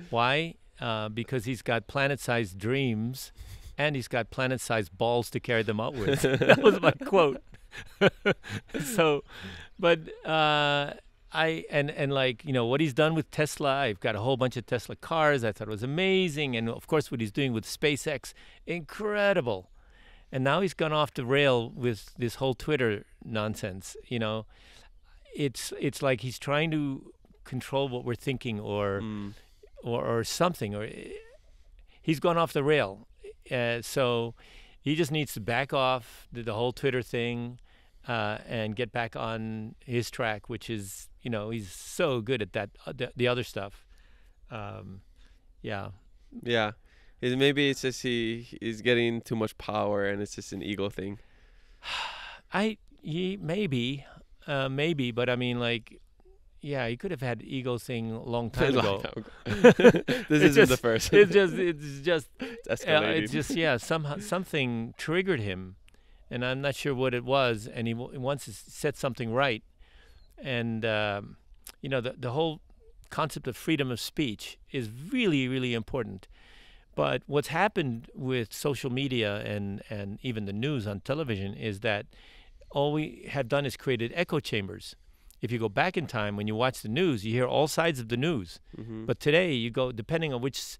Why? Uh, because he's got planet-sized dreams, and he's got planet-sized balls to carry them out with. That was my quote. So, but uh, I, and, and like, you know, what he's done with Tesla, I've got a whole bunch of Tesla cars. I thought it was amazing. And, of course, what he's doing with SpaceX, incredible. And now he's gone off the rail with this whole Twitter nonsense. You know, it's it's like he's trying to control what we're thinking or mm. or, or something. Or he's gone off the rail. Uh, so he just needs to back off the, the whole Twitter thing uh, and get back on his track, which is, you know, he's so good at that, the, the other stuff. Um, Yeah. Yeah. Maybe it's just he is getting too much power and it's just an ego thing. I, he, maybe, uh, maybe, but I mean, like, yeah, he could have had ego thing a long time ago. This isn't just, the first. It's just, it's just, it's, uh, it's just, yeah, somehow something triggered him, and I'm not sure what it was. And he w once said something right, and um, you know, the the whole concept of freedom of speech is really, really important. But what's happened with social media and, and even the news on television is that all we have done is created echo chambers. If you go back in time, when you watch the news, you hear all sides of the news. Mm-hmm. But today, you go, depending on which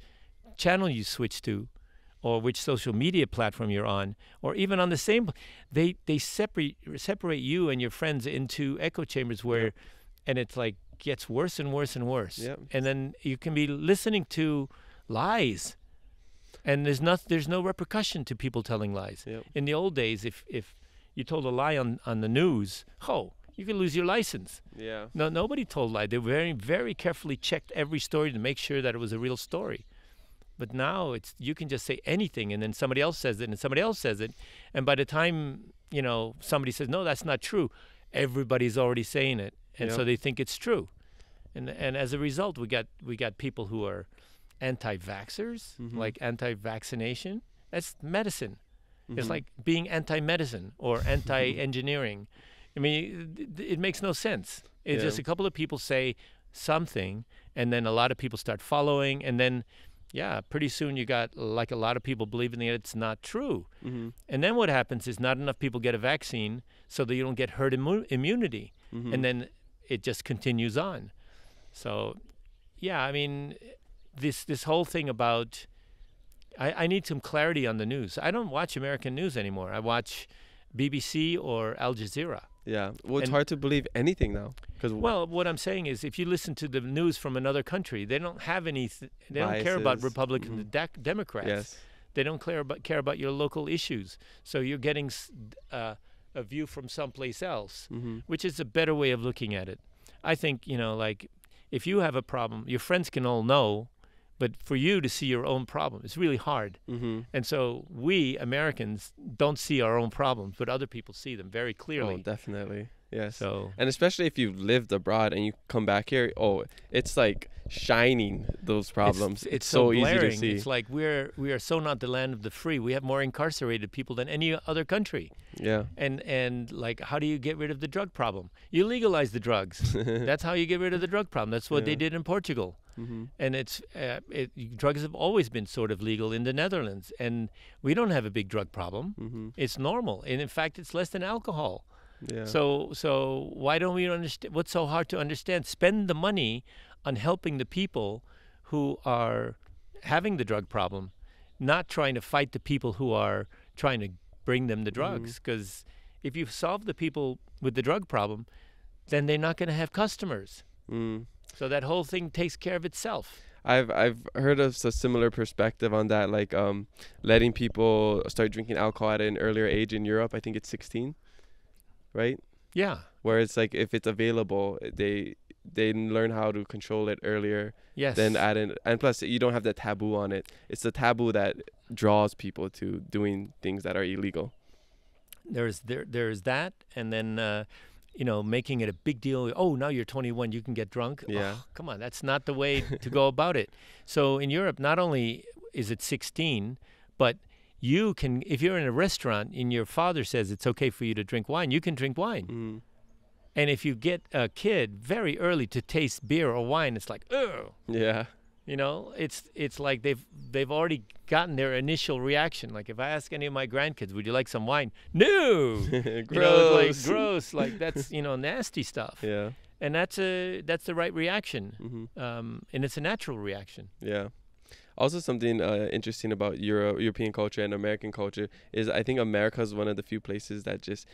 channel you switch to or which social media platform you're on, or even on the same, they, they separate, separate you and your friends into echo chambers where, yep. and it's like gets worse and worse and worse. Yep. And then you can be listening to lies. And there's not, there's no repercussion to people telling lies. Yep. In the old days, if if you told a lie on, on the news, oh, you could lose your license. Yeah. No, nobody told lies. They very, very carefully checked every story to make sure that it was a real story. But now it's, you can just say anything, and then somebody else says it, and somebody else says it, and by the time, you know, somebody says no, that's not true, everybody's already saying it, and yep. so they think it's true, and and as a result, we got we got people who are anti-vaxxers, mm-hmm. like anti-vaccination. That's medicine. Mm-hmm. It's like being anti-medicine or anti-engineering. I mean, it, it makes no sense. It's yeah. just a couple of people say something, and then a lot of people start following, and then, yeah, pretty soon you got like a lot of people believing that it's not true. Mm-hmm. And then what happens is not enough people get a vaccine so that you don't get herd immu immunity. Mm-hmm. And then it just continues on. So, yeah, I mean... This this whole thing about, I, I need some clarity on the news. I don't watch American news anymore. I watch B B C or Al Jazeera. Yeah, well, it's and, hard to believe anything now. Cause well, what I'm saying is, if you listen to the news from another country, they don't have any. Th they biases. Don't care about Republicans mm-hmm. and de Democrats. Yes. They don't care about care about your local issues. So you're getting uh, a view from someplace else, mm-hmm. which is a better way of looking at it. I think, you know, like if you have a problem, your friends can all know. But for you to see your own problem, it's really hard. Mm-hmm. And so we, Americans, don't see our own problems, but other people see them very clearly. Oh, definitely. Yes. So, and especially if you've lived abroad and you come back here, oh, it's like shining those problems. It's, it's, it's so, so easy to see. It's like we're, we are so not the land of the free. We have more incarcerated people than any other country. Yeah. And, and like, how do you get rid of the drug problem? You legalize the drugs. That's how you get rid of the drug problem. That's what yeah. they did in Portugal. Mm-hmm. And it's uh, it, drugs have always been sort of legal in the Netherlands, and we don't have a big drug problem. Mm-hmm. It's normal, and in fact, it's less than alcohol. Yeah. So, so why don't we understand? What's so hard to understand? Spend the money on helping the people who are having the drug problem, not trying to fight the people who are trying to bring them the drugs. Because mm-hmm. if you solve the people with the drug problem, then they're not going to have customers. Mm. So that whole thing takes care of itself. I've I've heard of a similar perspective on that, like um, letting people start drinking alcohol at an earlier age in Europe. I think it's sixteen, right? Yeah. Where it's like if it's available, they they learn how to control it earlier. Yes. Then at an, and plus you don't have that taboo on it. It's the taboo that draws people to doing things that are illegal. There's there there's that, and then. Uh, You know, making it a big deal. Oh, now you're twenty-one, you can get drunk. Yeah. Oh, come on, that's not the way to go about it. So in Europe, not only is it sixteen, but you can, if you're in a restaurant and your father says it's okay for you to drink wine, you can drink wine. Mm. And if you get a kid very early to taste beer or wine, it's like, oh. Yeah. You know, it's it's like they've they've already gotten their initial reaction. Like if I ask any of my grandkids, would you like some wine? No. Gross. You know, it's like gross. Like that's, you know, nasty stuff. Yeah. And that's a that's the right reaction. Mm-hmm. Um, and it's a natural reaction. Yeah. Also, something uh, interesting about Euro European culture and American culture is I think America is one of the few places that just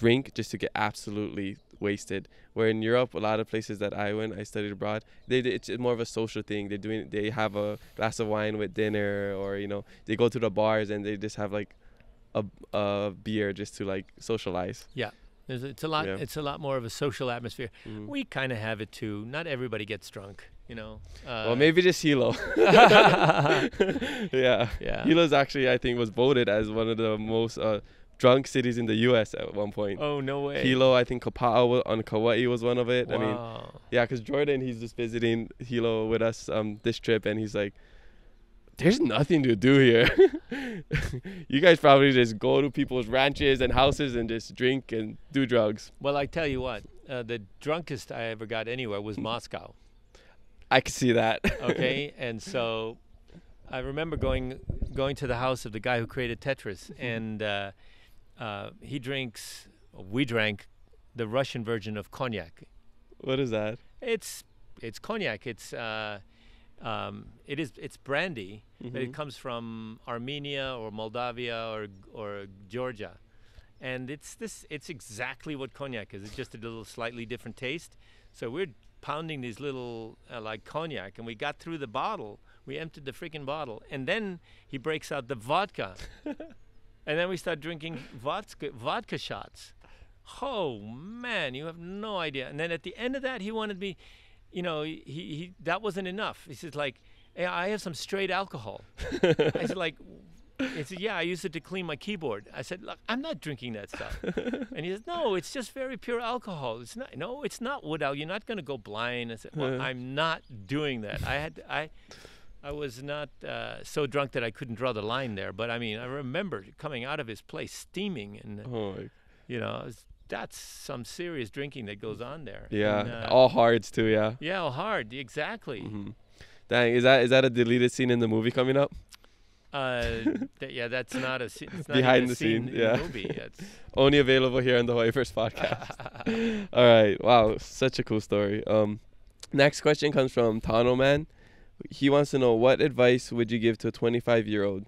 drink just to get absolutely wasted, where in Europe a lot of places that I went, I studied abroad, they it's more of a social thing. They're doing, they have a glass of wine with dinner, or you know, they go to the bars and they just have like a, a beer just to like socialize. Yeah, There's, it's a lot yeah. it's a lot more of a social atmosphere. Mm-hmm. We kind of have it too. Not everybody gets drunk. you know. Uh, well, maybe just Hilo. Yeah. Yeah. Hilo's actually, I think, was voted as one of the most uh, drunk cities in the U S at one point. Oh, no way. Hilo, I think Kapaa on Kauai was one of it. Wow. I mean, yeah, because Jordan, he's just visiting Hilo with us um, this trip, and he's like, there's nothing to do here. You guys probably just go to people's ranches and houses and just drink and do drugs. Well, I tell you what, uh, the drunkest I ever got anywhere was Moscow. I can see that. Okay, and so I remember going going to the house of the guy who created Tetris, and uh, uh, he drinks, we drank the Russian version of cognac. What is that? It's it's cognac. It's uh, um, it is it's brandy, mm-hmm. but it comes from Armenia or Moldavia or or Georgia, and it's this. It's exactly what cognac is. It's just a little slightly different taste. So we're pounding these little uh, like cognac, and we got through the bottle, we emptied the freaking bottle, and then he breaks out the vodka. And then we start drinking vodka vodka shots. Oh man, you have no idea. And then at the end of that, he wanted me, you know, he, he that wasn't enough. He says like, hey, I have some straight alcohol. I said like, he said, yeah, I use it to clean my keyboard. I said, look, I'm not drinking that stuff. And he says, no, it's just very pure alcohol. It's not. No, it's not wood alcohol. You're not going to go blind. I said, well, yeah. I'm not doing that. I had, I, I was not uh, so drunk that I couldn't draw the line there. But I mean, I remember coming out of his place steaming, and oh, you know, was, that's some serious drinking that goes on there. Yeah, and, uh, all hards too. Yeah. Yeah, all hard. Exactly. Mm-hmm. Dang, is that is that a deleted scene in the movie coming up? Uh, th yeah, that's not a scene. It's not behind the scene, scene yeah. movie. It's only available here on the Hawaiiverse podcast. All right, wow, such a cool story. Um, next question comes from Tano Man. He wants to know, what advice would you give to a twenty-five-year-old?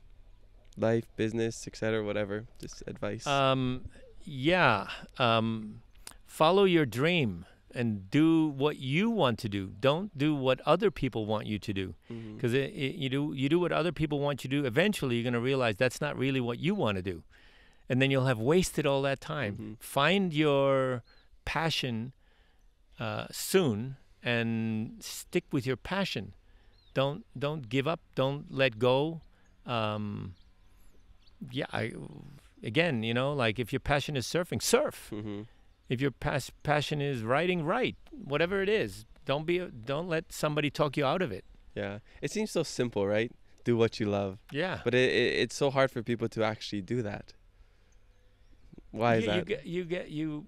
Life, business, et cetera, whatever. Just advice. Um, yeah, um, follow your dream and do what you want to do. Don't do what other people want you to do, because mm-hmm. you do you do what other people want you to do. Eventually, you're going to realize that's not really what you want to do, and then you'll have wasted all that time. Mm-hmm. Find your passion uh, soon and stick with your passion. Don't don't give up. Don't let go. Um, yeah, I, again, you know, like if your passion is surfing, surf. Mm-hmm. If your pas passion is writing, write. Whatever it is, don't be. Don't let somebody talk you out of it. Yeah, it seems so simple, right? Do what you love. Yeah. But it, it it's so hard for people to actually do that. Why you, is that? You get, you get you,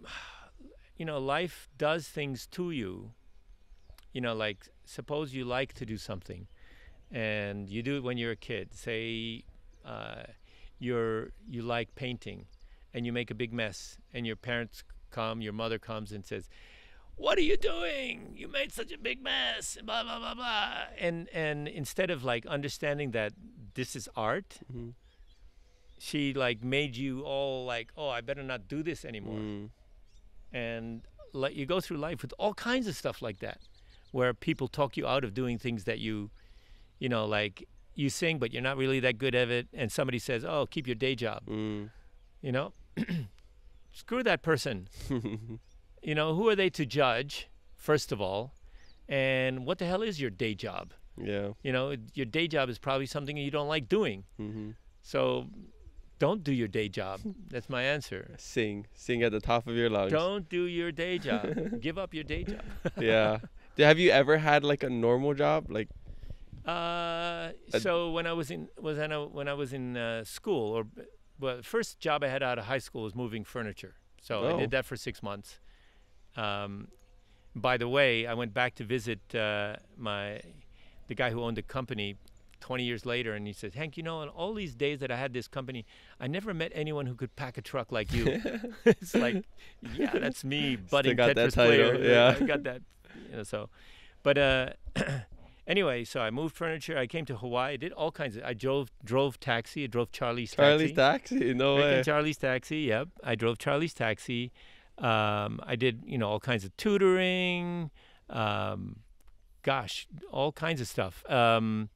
you know, life does things to you. You know, like suppose you like to do something, and you do it when you're a kid. Say, uh, you're you like painting, and you make a big mess, and your parents come, your mother comes and says, what are you doing? You made such a big mess, blah, blah, blah, blah. And, and instead of like understanding that this is art, mm-hmm. she like made you all like, oh, I better not do this anymore. Mm. And let you go through life with all kinds of stuff like that, where people talk you out of doing things that you, you know, like you sing, but you're not really that good at it. And somebody says, oh, keep your day job, mm. you know? Screw that person. You know, who are they to judge, first of all? And what the hell is your day job? Yeah. You know, your day job is probably something you don't like doing. Mm-hmm. So don't do your day job. That's my answer. Sing. Sing at the top of your lungs. Don't do your day job. Give up your day job. Yeah. Have you ever had like a normal job? Like uh so when I was in was I when I was in uh, school or Well, the first job I had out of high school was moving furniture. So oh. I did that for six months. Um, by the way, I went back to visit uh, my the guy who owned the company twenty years later, and he said, Hank, you know, in all these days that I had this company, I never met anyone who could pack a truck like you. It's like, yeah, that's me, budding Tetris that title. Player. Yeah. I got that. You know, so, but uh, anyway, so I moved furniture. I came to Hawaii. I did all kinds of. I drove drove taxi. I drove Charlie's taxi. Charlie's taxi, no way. Charlie's taxi. Yep, I drove Charlie's taxi. Um, I did you know all kinds of tutoring. Um, gosh, all kinds of stuff. Um,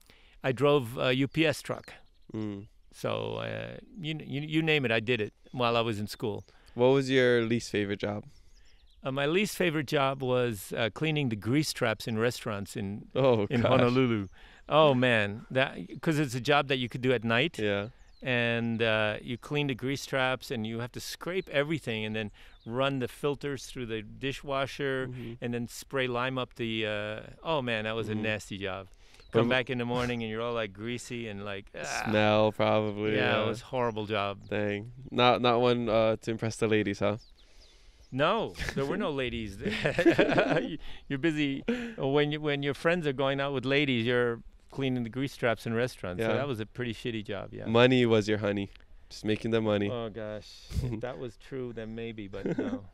I drove a U P S truck. Mm. So uh, you you you name it, I did it while I was in school. What was your least favorite job? Uh, my least favorite job was uh, cleaning the grease traps in restaurants in oh, in gosh. Honolulu. Oh man, that because it's a job that you could do at night. Yeah. And uh, you clean the grease traps, and you have to scrape everything, and then run the filters through the dishwasher, mm-hmm. and then spray lime up the. Uh, oh man, that was mm-hmm. a nasty job. Come back in the morning and you're all like greasy and like ah. smell probably. Yeah, yeah, it was a horrible job. Dang, not not one uh, to impress the ladies, huh? No, there were no ladies. You're busy when you when your friends are going out with ladies. You're cleaning the grease traps in restaurants. Yeah. So that was a pretty shitty job. Yeah. Money was your honey, just making the money. Oh gosh, if that was true, then maybe, but no.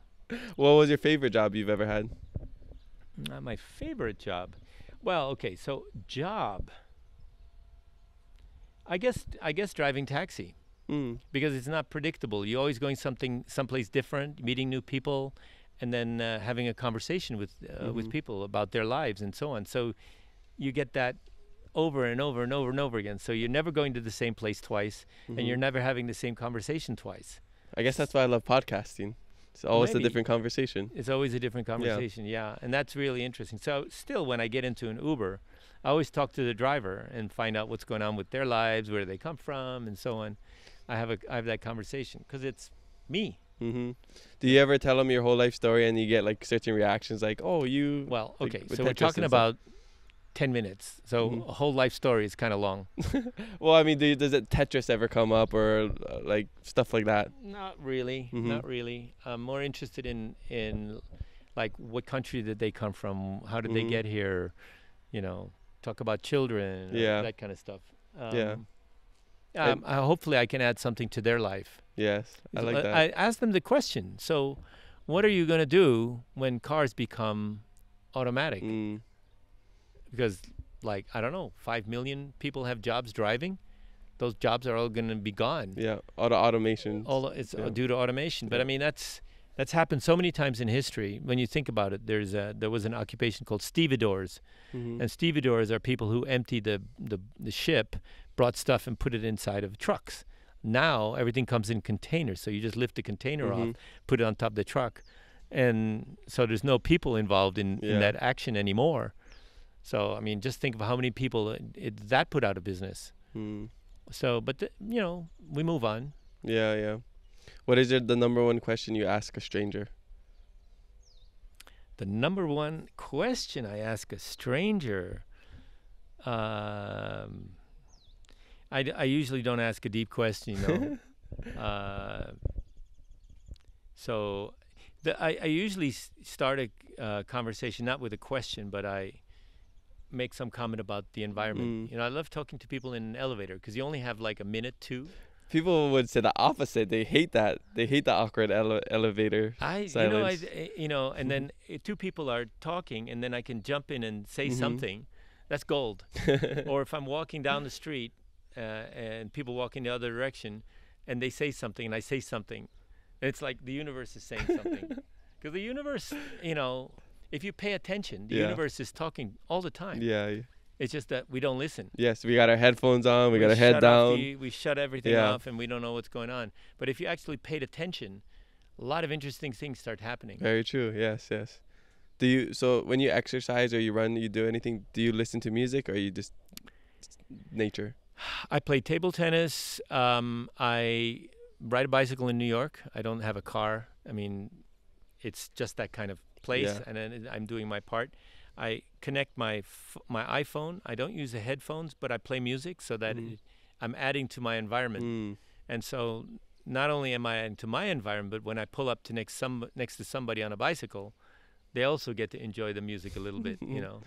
What was your favorite job you've ever had? Not my favorite job. Well, okay, so job. I guess I guess driving taxi, mm. because it's not predictable. You're always going something someplace different, meeting new people, and then uh, having a conversation with uh, mm-hmm. with people about their lives and so on. So you get that over and over and over and over again. So you're never going to the same place twice, mm-hmm. and you're never having the same conversation twice. I guess that's why I love podcasting. It's always Maybe. a different conversation. It's always a different conversation, yeah. yeah. And that's really interesting. So still, when I get into an Uber, I always talk to the driver and find out what's going on with their lives, where they come from, and so on. I have a I have that conversation because it's me. Mm-hmm. Do you ever tell them your whole life story and you get like certain reactions like, oh, you... Well, okay, like, so we're talking about ten minutes. So mm-hmm. a whole life story is kind of long. Well, I mean, do you, does it Tetris ever come up or uh, like stuff like that? Not really. Mm-hmm. Not really. I'm more interested in, in like what country did they come from? How did mm-hmm. they get here? You know, talk about children, yeah. that kind of stuff. Um, yeah. Um, I, hopefully I can add something to their life. Yes. I like that. I asked them the question. So what are you going to do when cars become automatic? Mm. Because, like, I don't know, five million people have jobs driving. Those jobs are all going to be gone. Yeah, auto automation. All it's yeah. due to automation. But yeah. I mean, that's that's happened so many times in history. When you think about it, there's a, there was an occupation called stevedores, mm-hmm. and stevedores are people who empty the, the the ship, brought stuff and put it inside of trucks. Now everything comes in containers, so you just lift the container mm-hmm. off, put it on top of the truck, and so there's no people involved in, yeah. in that action anymore. So, I mean, just think of how many people it, it, that put out of business. Mm. So, but, th you know, we move on. Yeah, yeah. What is your, the number one question you ask a stranger? The number one question I ask a stranger? Um, I, I usually don't ask a deep question, you know. uh, so, the, I, I usually start a uh, conversation, not with a question, but I... make some comment about the environment. Mm. You know, I love talking to people in an elevator because you only have like a minute, two. People would say the opposite. They hate that. They hate the awkward ele elevator I, silence. You know, I, you know, and then two people are talking, and then I can jump in and say mm-hmm. something. That's gold. Or if I'm walking down the street uh, and people walk in the other direction, and they say something, and I say something, it's like the universe is saying something. Because the universe, you know. If you pay attention, the yeah. universe is talking all the time. Yeah. It's just that we don't listen. Yes, we got our headphones on, we, we got our head down. The, we shut everything yeah. off and we don't know what's going on. But if you actually paid attention, a lot of interesting things start happening. Very true. Yes, yes. Do you so when you exercise or you run, you do anything, do you listen to music or you just nature? I play table tennis. Um, I ride a bicycle in New York. I don't have a car. I mean, it's just that kind of place yeah. and then I'm doing my part. I connect my f my iPhone. I don't use the headphones, but I play music so that mm. it, I'm adding to my environment. Mm. And so not only am I adding to my environment, but when I pull up to next some next to somebody on a bicycle, they also get to enjoy the music a little bit, you know.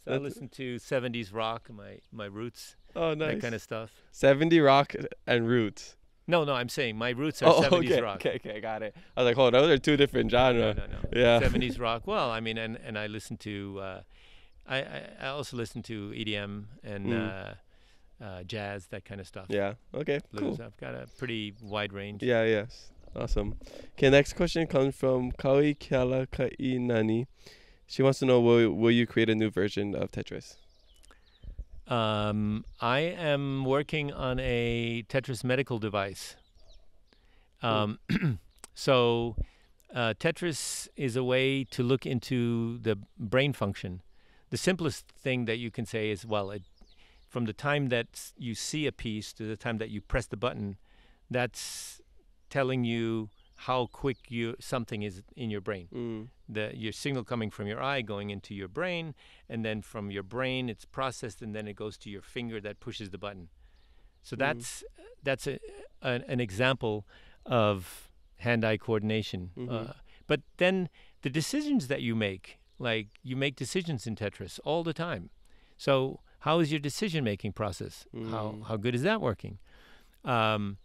So That's I listen to seventies rock, my my roots, oh, nice. that kind of stuff. seventies rock and roots. No, no, I'm saying my roots are oh, seventies okay, rock. Okay, okay, got it. I was like, hold on, those are two different genres. No, no, no. Yeah. seventies rock. Well, I mean, and, and I listen to, uh, I, I also listen to E D M and mm. uh, uh, jazz, that kind of stuff. Yeah, okay, Blues. Cool. I've got a pretty wide range. Yeah, yes, awesome. Okay, next question comes from Kaui Kialaka'i Nani. She wants to know, will, will you create a new version of Tetris? Um, I am working on a Tetris medical device. Um, so Uh, Tetris is a way to look into the brain function. The simplest thing that you can say is, well, it, from the time that you see a piece to the time that you press the button, that's telling you how quick you something is in your brain. Mm. The, your signal coming from your eye going into your brain, and then from your brain it's processed, and then it goes to your finger that pushes the button. So mm. that's that's a, an, an example of hand-eye coordination. Mm-hmm. uh, but then the decisions that you make, like you make decisions in Tetris all the time. So how is your decision-making process? Mm. How, how good is that working? Um,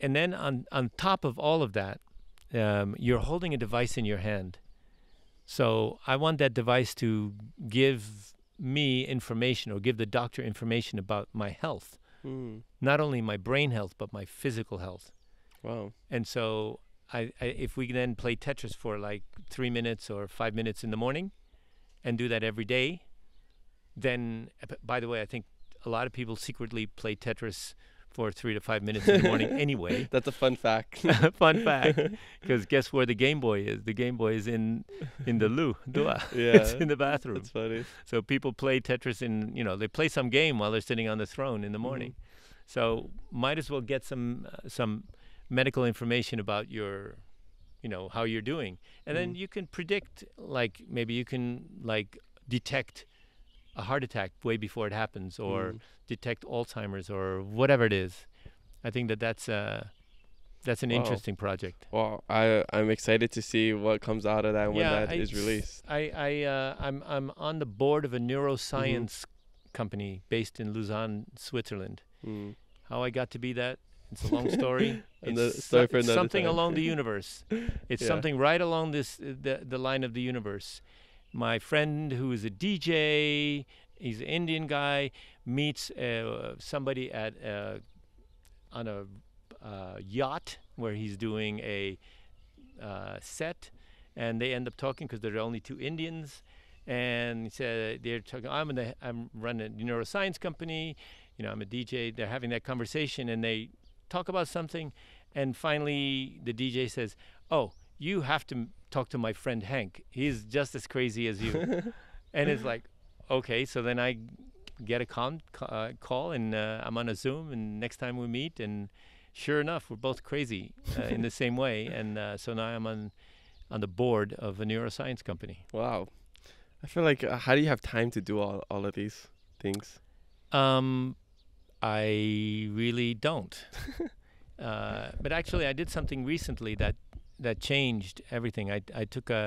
and then on, on top of all of that, um, you're holding a device in your hand. So I want that device to give me information or give the doctor information about my health. Mm. Not only my brain health, but my physical health. Wow. And so I, I, if we then play Tetris for like three minutes or five minutes in the morning and do that every day, then, by the way, I think a lot of people secretly play Tetris for three to five minutes in the morning anyway. That's a fun fact. Fun fact. Because guess where the Game Boy is? The Game Boy is in, in the loo. Yeah. It's in the bathroom. That's funny. So people play Tetris in, you know, they play some game while they're sitting on the throne in the morning. Mm-hmm. So might as well get some, uh, some... medical information about your, you know, how you're doing. And mm. then you can predict, like, maybe you can, like, detect a heart attack way before it happens, or mm. detect Alzheimer's or whatever it is. I think that that's, uh, that's an wow. interesting project. Wow. I, I'm excited to see what comes out of that when yeah, that I, is released. I, I, uh, I'm, I'm on the board of a neuroscience mm-hmm. company based in Lausanne, Switzerland. Mm. How I got to be that? It's a long story. It's so, it's something time. Along the universe. It's yeah. something right along this the, the line of the universe. My friend who is a D J, he's an Indian guy, meets uh, somebody at uh, on a uh, yacht where he's doing a uh, set, and they end up talking because there are only two Indians, and uh, they're talking. I'm in the, I'm running a neuroscience company. You know, I'm a D J. They're having that conversation, and they talk about something, and finally the D J says, oh, you have to m talk to my friend Henk. He's just as crazy as you. And it's like, okay, so then I get a con uh, call, and uh, I'm on a Zoom, and next time we meet, and sure enough, we're both crazy uh, in the same way. And uh, so now I'm on, on the board of a neuroscience company. Wow. I feel like, uh, how do you have time to do all, all of these things? Um... I really don't. uh, but actually, I did something recently that that changed everything. I I took a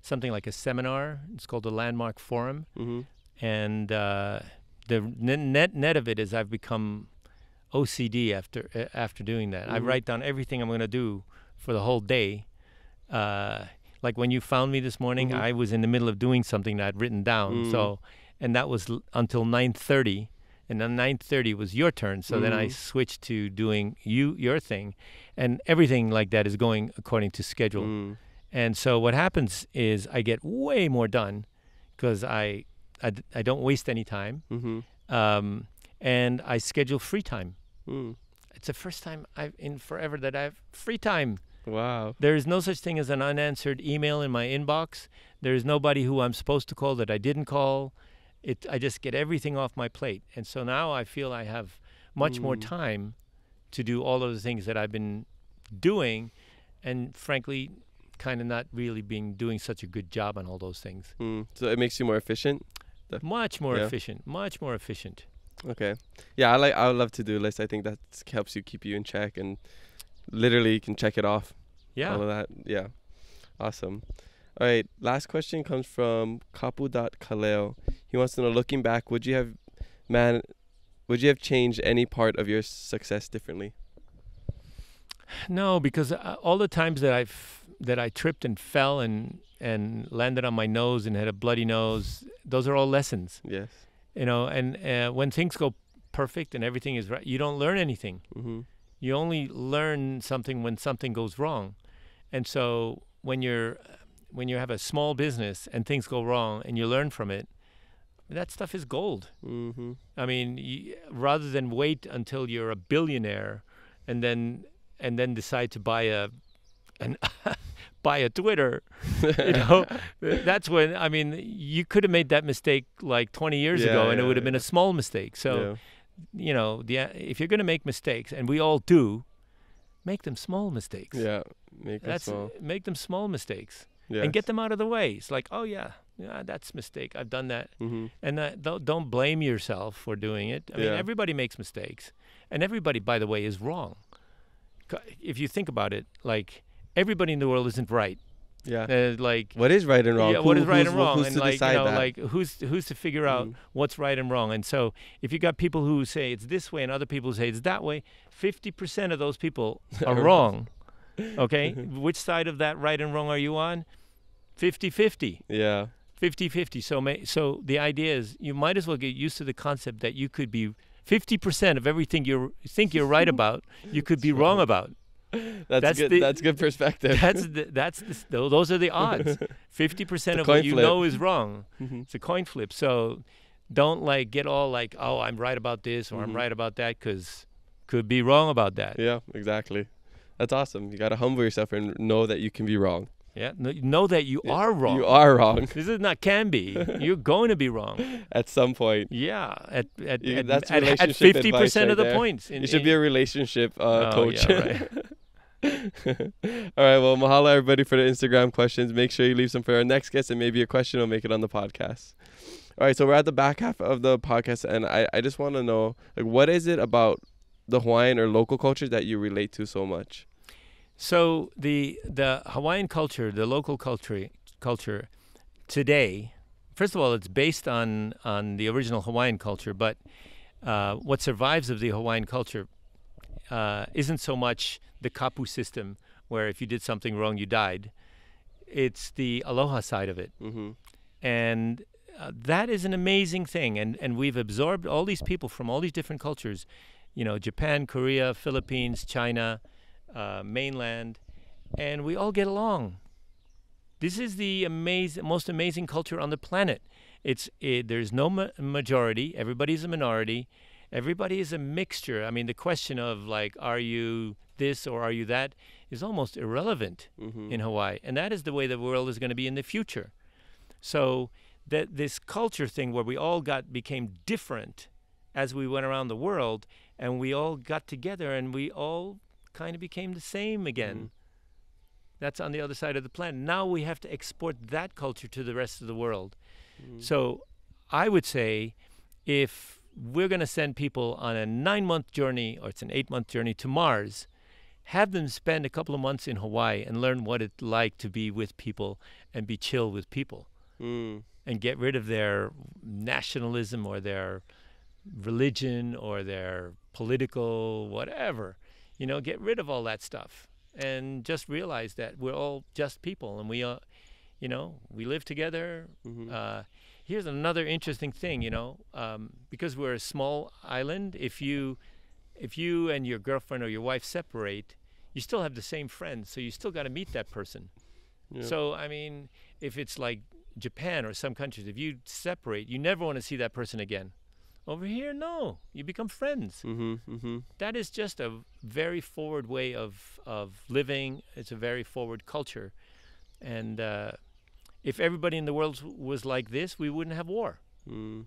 something like a seminar. It's called the Landmark Forum, mm-hmm. and uh, the net net of it is I've become O C D after uh, after doing that. Mm-hmm. I write down everything I'm going to do for the whole day. Uh, like when you found me this morning, mm-hmm. I was in the middle of doing something that I'd written down. Mm-hmm. So, and that was l until nine thirty. And then nine thirty was your turn, so mm-hmm. then I switched to doing you your thing, and everything like that is going according to schedule. Mm. And so what happens is I get way more done because I, I, I don't waste any time, mm-hmm. um, and I schedule free time. Mm. It's the first time I've in forever that I have free time. Wow. There is no such thing as an unanswered email in my inbox. There is nobody who I'm supposed to call that I didn't call. It, I just get everything off my plate. And so now I feel I have much mm. more time to do all of the things that I've been doing, and frankly, kind of not really being doing such a good job on all those things. Mm. So it makes you more efficient? Much more yeah. efficient, much more efficient. Okay. Yeah, I like, I love to-do lists. I think that helps you keep you in check, and literally you can check it off. Yeah. All of that, yeah. Awesome. All right, last question comes from Kapu dot Kaleo. He wants to know, looking back, would you have man would you have changed any part of your success differently? No, because uh, all the times that I've that I tripped and fell and and landed on my nose and had a bloody nose, those are all lessons. Yes. You know, and uh, when things go perfect and everything is right, you don't learn anything. Mm-hmm. You only learn something when something goes wrong. And so when you're when you have a small business and things go wrong and you learn from it, that stuff is gold. Mm-hmm. I mean, you, rather than wait until you're a billionaire and then and then decide to buy a an buy a Twitter. You know, that's when, I mean, you could have made that mistake like twenty years yeah, ago and yeah, it would have yeah. been a small mistake. So, yeah. you know, the, if you're going to make mistakes, and we all do, make them small mistakes. Yeah, make them that's, small. Make them small mistakes. Yes. And get them out of the way. It's like, oh, yeah, yeah that's a mistake. I've done that. Mm-hmm. And that, don't, don't blame yourself for doing it. I yeah. mean, everybody makes mistakes. And everybody, by the way, is wrong. If you think about it, like, everybody in the world isn't right. Yeah. Uh, like, what is right and wrong? Yeah, Who, what is right and wrong? And, like, you know, that? like, who's, who's to figure out mm. what's right and wrong? And so if you got people who say it's this way and other people who say it's that way, fifty percent of those people are wrong. Okay? Which side of that right and wrong are you on? fifty fifty. Yeah. fifty fifty. So, may, so the idea is you might as well get used to the concept that you could be fifty percent of everything you think you're right about, you could be wrong about. That's, that's good. The, that's good perspective. That's the, that's the, those are the odds. Fifty percent of what you flip. know is wrong. Mm-hmm. It's a coin flip. So don't like get all like, oh, I'm right about this or mm-hmm. I'm right about that, because could be wrong about that. Yeah, exactly. That's awesome. You got to humble yourself and know that you can be wrong. Yeah, know that you yeah. are wrong. You are wrong. This is not can be. You're going to be wrong at some point. Yeah, at at you, that's at, at, at fifty percent right of the there. points. In, you should in, be a relationship uh, oh, coach. Yeah, right. All right, well, mahalo everybody for the Instagram questions. Make sure you leave some for our next guest, and maybe a question will make it on the podcast. All right, so we're at the back half of the podcast, and I, I just want to know, like, what is it about the Hawaiian or local culture that you relate to so much? So the the Hawaiian culture, the local culture culture today, first of all, it's based on on the original Hawaiian culture, but uh, what survives of the Hawaiian culture uh, isn't so much the kapu system, where if you did something wrong, you died. It's the aloha side of it. Mm-hmm. And uh, that is an amazing thing. And, and we've absorbed all these people from all these different cultures, you know, Japan, Korea, Philippines, China, uh, mainland, and we all get along. This is the amaz- most amazing culture on the planet. It's it, There's no ma- majority. Everybody's a minority. Everybody is a mixture. I mean, the question of, like, are you this or are you that is almost irrelevant mm-hmm. in Hawaii. And that is the way the world is going to be in the future. So that this culture thing where we all got became different as we went around the world, and we all got together and we all kind of became the same again. Mm-hmm. That's on the other side of the planet. Now we have to export that culture to the rest of the world. Mm-hmm. So I would say if we're going to send people on a nine-month journey, or it's an eight-month journey to Mars, have them spend a couple of months in Hawaii and learn what it's like to be with people and be chill with people mm. and get rid of their nationalism or their religion or their political whatever. You know, get rid of all that stuff and just realize that we're all just people, and we, uh, you know, we live together. Mm-hmm. Uh, here's another interesting thing, you know, um, because we're a small island, if you... if you and your girlfriend or your wife separate, you still have the same friends, so you still got to meet that person. Yeah. So, I mean, if it's like Japan or some countries, if you separate, you never want to see that person again. Over here, no. You become friends. Mm-hmm, mm-hmm. That is just a very forward way of, of living. It's a very forward culture. And uh, if everybody in the world was like this, we wouldn't have war. Mm.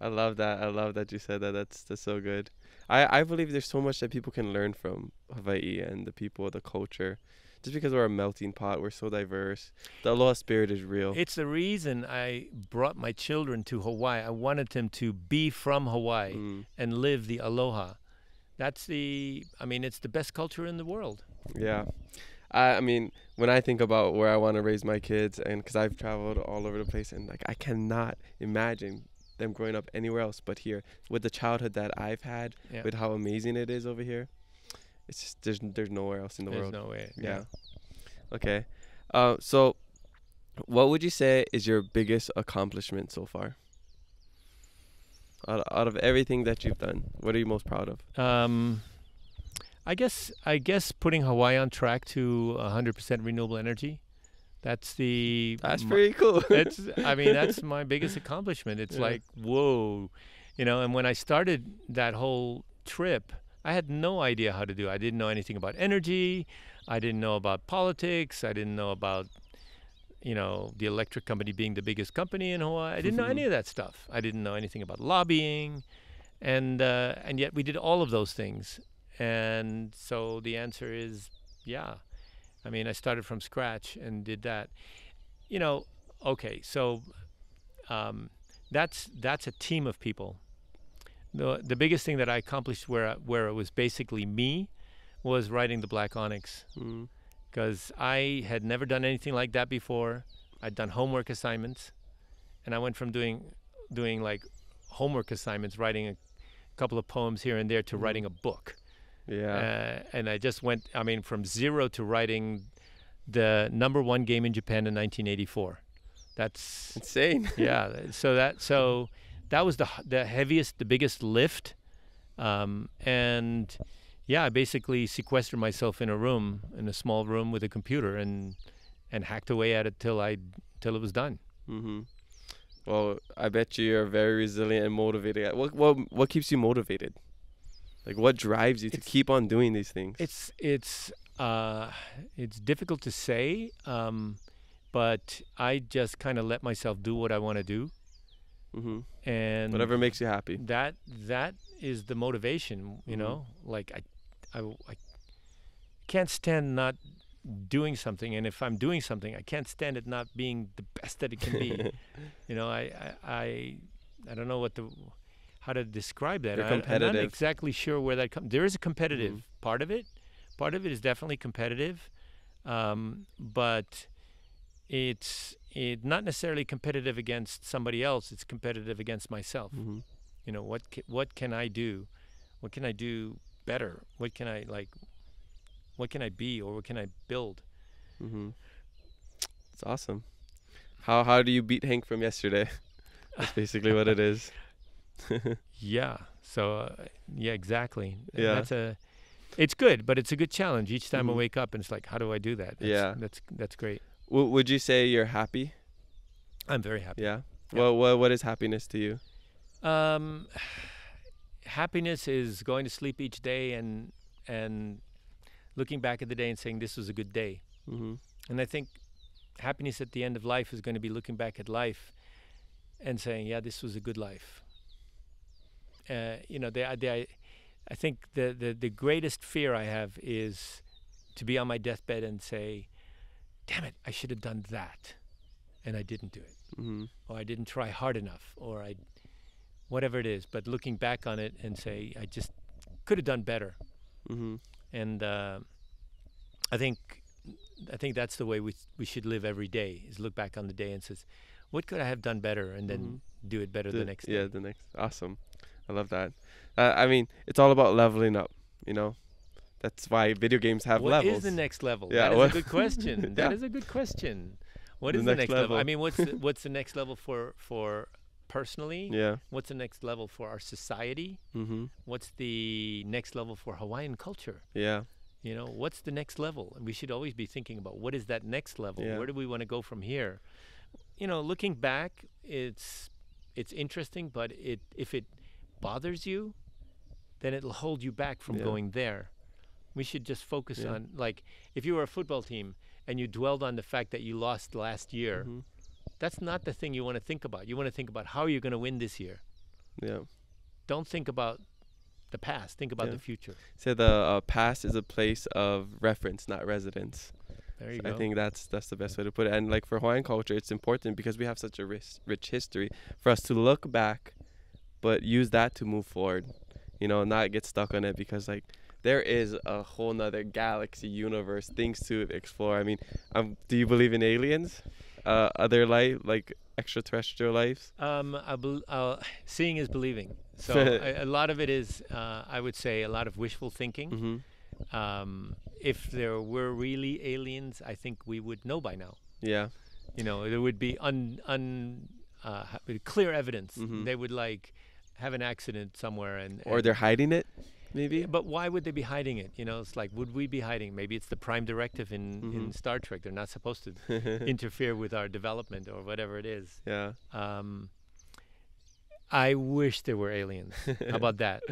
I love that. I love that you said that. That's, that's so good. I, I believe there's so much that people can learn from Hawaii and the people, the culture. Just because we're a melting pot, we're so diverse. The aloha spirit is real. It's the reason I brought my children to Hawaii. I wanted them to be from Hawaii mm. and live the aloha. That's the, I mean, it's the best culture in the world. Yeah. I, I mean, when I think about where I want to raise my kids, and because I've traveled all over the place, and like I cannot imagine them growing up anywhere else but here, with the childhood that I've had, yeah. with how amazing it is over here. It's just there's there's nowhere else in the there's world. There's no way. Yeah. yeah. Okay. Uh, so, what would you say is your biggest accomplishment so far? Out out of everything that you've done, what are you most proud of? Um, I guess I guess putting Hawaii on track to one hundred percent renewable energy. That's the... That's pretty cool. That's, I mean, that's my biggest accomplishment. It's yeah. like, whoa. You know, and when I started that whole trip, I had no idea how to do it. I didn't know anything about energy. I didn't know about politics. I didn't know about, you know, the electric company being the biggest company in Hawaii. I didn't know any of that stuff. I didn't know anything about lobbying. And uh, and yet we did all of those things. And so the answer is, yeah. I mean, I started from scratch and did that. You know, okay, so um, that's that's a team of people. The, the biggest thing that I accomplished where, where it was basically me was writing The Black Onyx. Mm. Because I had never done anything like that before. I'd done homework assignments, and I went from doing doing like homework assignments, writing a couple of poems here and there, to writing a book. Yeah. Uh, and I just went, I mean, from zero to writing the number one game in Japan in nineteen eighty-four. That's insane. Yeah. So that so that was the the heaviest, the biggest lift, um, and. Yeah, I basically sequestered myself in a room, in a small room with a computer, and and hacked away at it till I till it was done. Mm-hmm. Well, I bet you are very resilient and motivated. What what what keeps you motivated? Like, what drives you it's, to keep on doing these things? It's it's uh, it's difficult to say, um, but I just kind of let myself do what I want to do, mm-hmm. and whatever makes you happy. That that is the motivation, you mm-hmm. know, like I. I, I can't stand not doing something, and if I'm doing something, I can't stand it not being the best that it can be. You know, I, I I I don't know what the how to describe that. I, I'm not exactly sure where that comes. There is a competitive mm-hmm. part of it. Part of it is definitely competitive, um, but it's it not necessarily competitive against somebody else. It's competitive against myself. Mm-hmm. You know, what ca- what can I do? What can I do? Better. What can I like? What can I be, or what can I build? Mm-hmm. It's awesome. How how do you beat Henk from yesterday? That's basically what it is. Yeah. So uh, yeah, exactly. Yeah. That's a. It's good, but it's a good challenge. Each time mm-hmm. I wake up, and it's like, how do I do that? That's, yeah. That's that's great. W- would you say you're happy? I'm very happy. Yeah. yeah. Well, what what is happiness to you? Um. Happiness is going to sleep each day and and looking back at the day and saying this was a good day. Mm-hmm. And I think happiness at the end of life is going to be looking back at life and saying, yeah, this was a good life. Uh, you know, the, the, I, I think the, the, the greatest fear I have is to be on my deathbed and say, damn it, I should have done that. And I didn't do it. Mm-hmm. Or I didn't try hard enough. Or I... whatever it is, but looking back on it and say, I just could have done better. Mm-hmm. And uh, I think I think that's the way we we should live every day, is look back on the day and says, what could I have done better? And then mm-hmm. do it better the, the next day. Yeah, the next. Awesome. I love that. Uh, I mean, it's all about leveling up, you know? That's why video games have what levels. What is the next level? Yeah, that is a good question. yeah. That is a good question. What the is next the next level? level? I mean, what's the, what's the next level for... for personally, yeah. What's the next level for our society? Mm-hmm. What's the next level for Hawaiian culture? Yeah, you know, what's the next level? And we should always be thinking about what is that next level? Yeah. Where do we want to go from here? You know, looking back, it's it's interesting, but it if it bothers you, then it'll hold you back from yeah. going there. We should just focus yeah. on, like, if you were a football team and you dwelled on the fact that you lost last year. Mm-hmm. That's not the thing you want to think about. You want to think about how you're going to win this year. Yeah. Don't think about the past. Think about yeah. the future. So the uh, past is a place of reference, not residence. There you so go. I think that's that's the best way to put it. And like for Hawaiian culture, it's important because we have such a rich, rich history for us to look back, but use that to move forward. You know, not get stuck on it, because like there is a whole nother galaxy, universe, things to explore. I mean, um, do you believe in aliens? Uh, other life, like extraterrestrial lives? Um, I be- I'll, seeing is believing. So a, a lot of it is, uh, I would say, a lot of wishful thinking. Mm-hmm. Um, if there were really aliens, I think we would know by now. Yeah. You know, there would be un, un uh, clear evidence. Mm-hmm. They would like have an accident somewhere, and, and or they're hiding it. Maybe, but why would they be hiding it? You know, it's like, would we be hiding? Maybe it's the prime directive in, mm-hmm. in Star Trek. They're not supposed to interfere with our development or whatever it is. Yeah. Um, I wish there were aliens. How about that?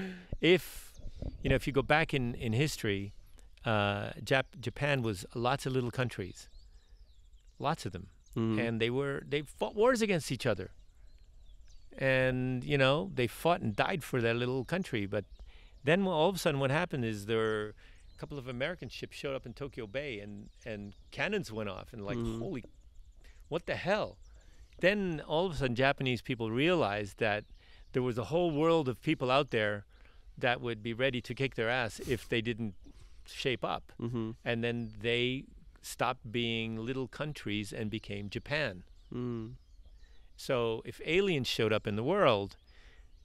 If, you know, if you go back in, in history, uh, Jap- Japan was lots of little countries, lots of them, mm. and they were they fought wars against each other. And you know, they fought and died for their little country. But then all of a sudden, what happened is there were a couple of American ships showed up in Tokyo Bay, and and cannons went off, and like mm. holy, what the hell? Then all of a sudden, Japanese people realized that there was a whole world of people out there that would be ready to kick their ass if they didn't shape up. Mm-hmm. And then they stopped being little countries and became Japan. Mm. So if aliens showed up in the world,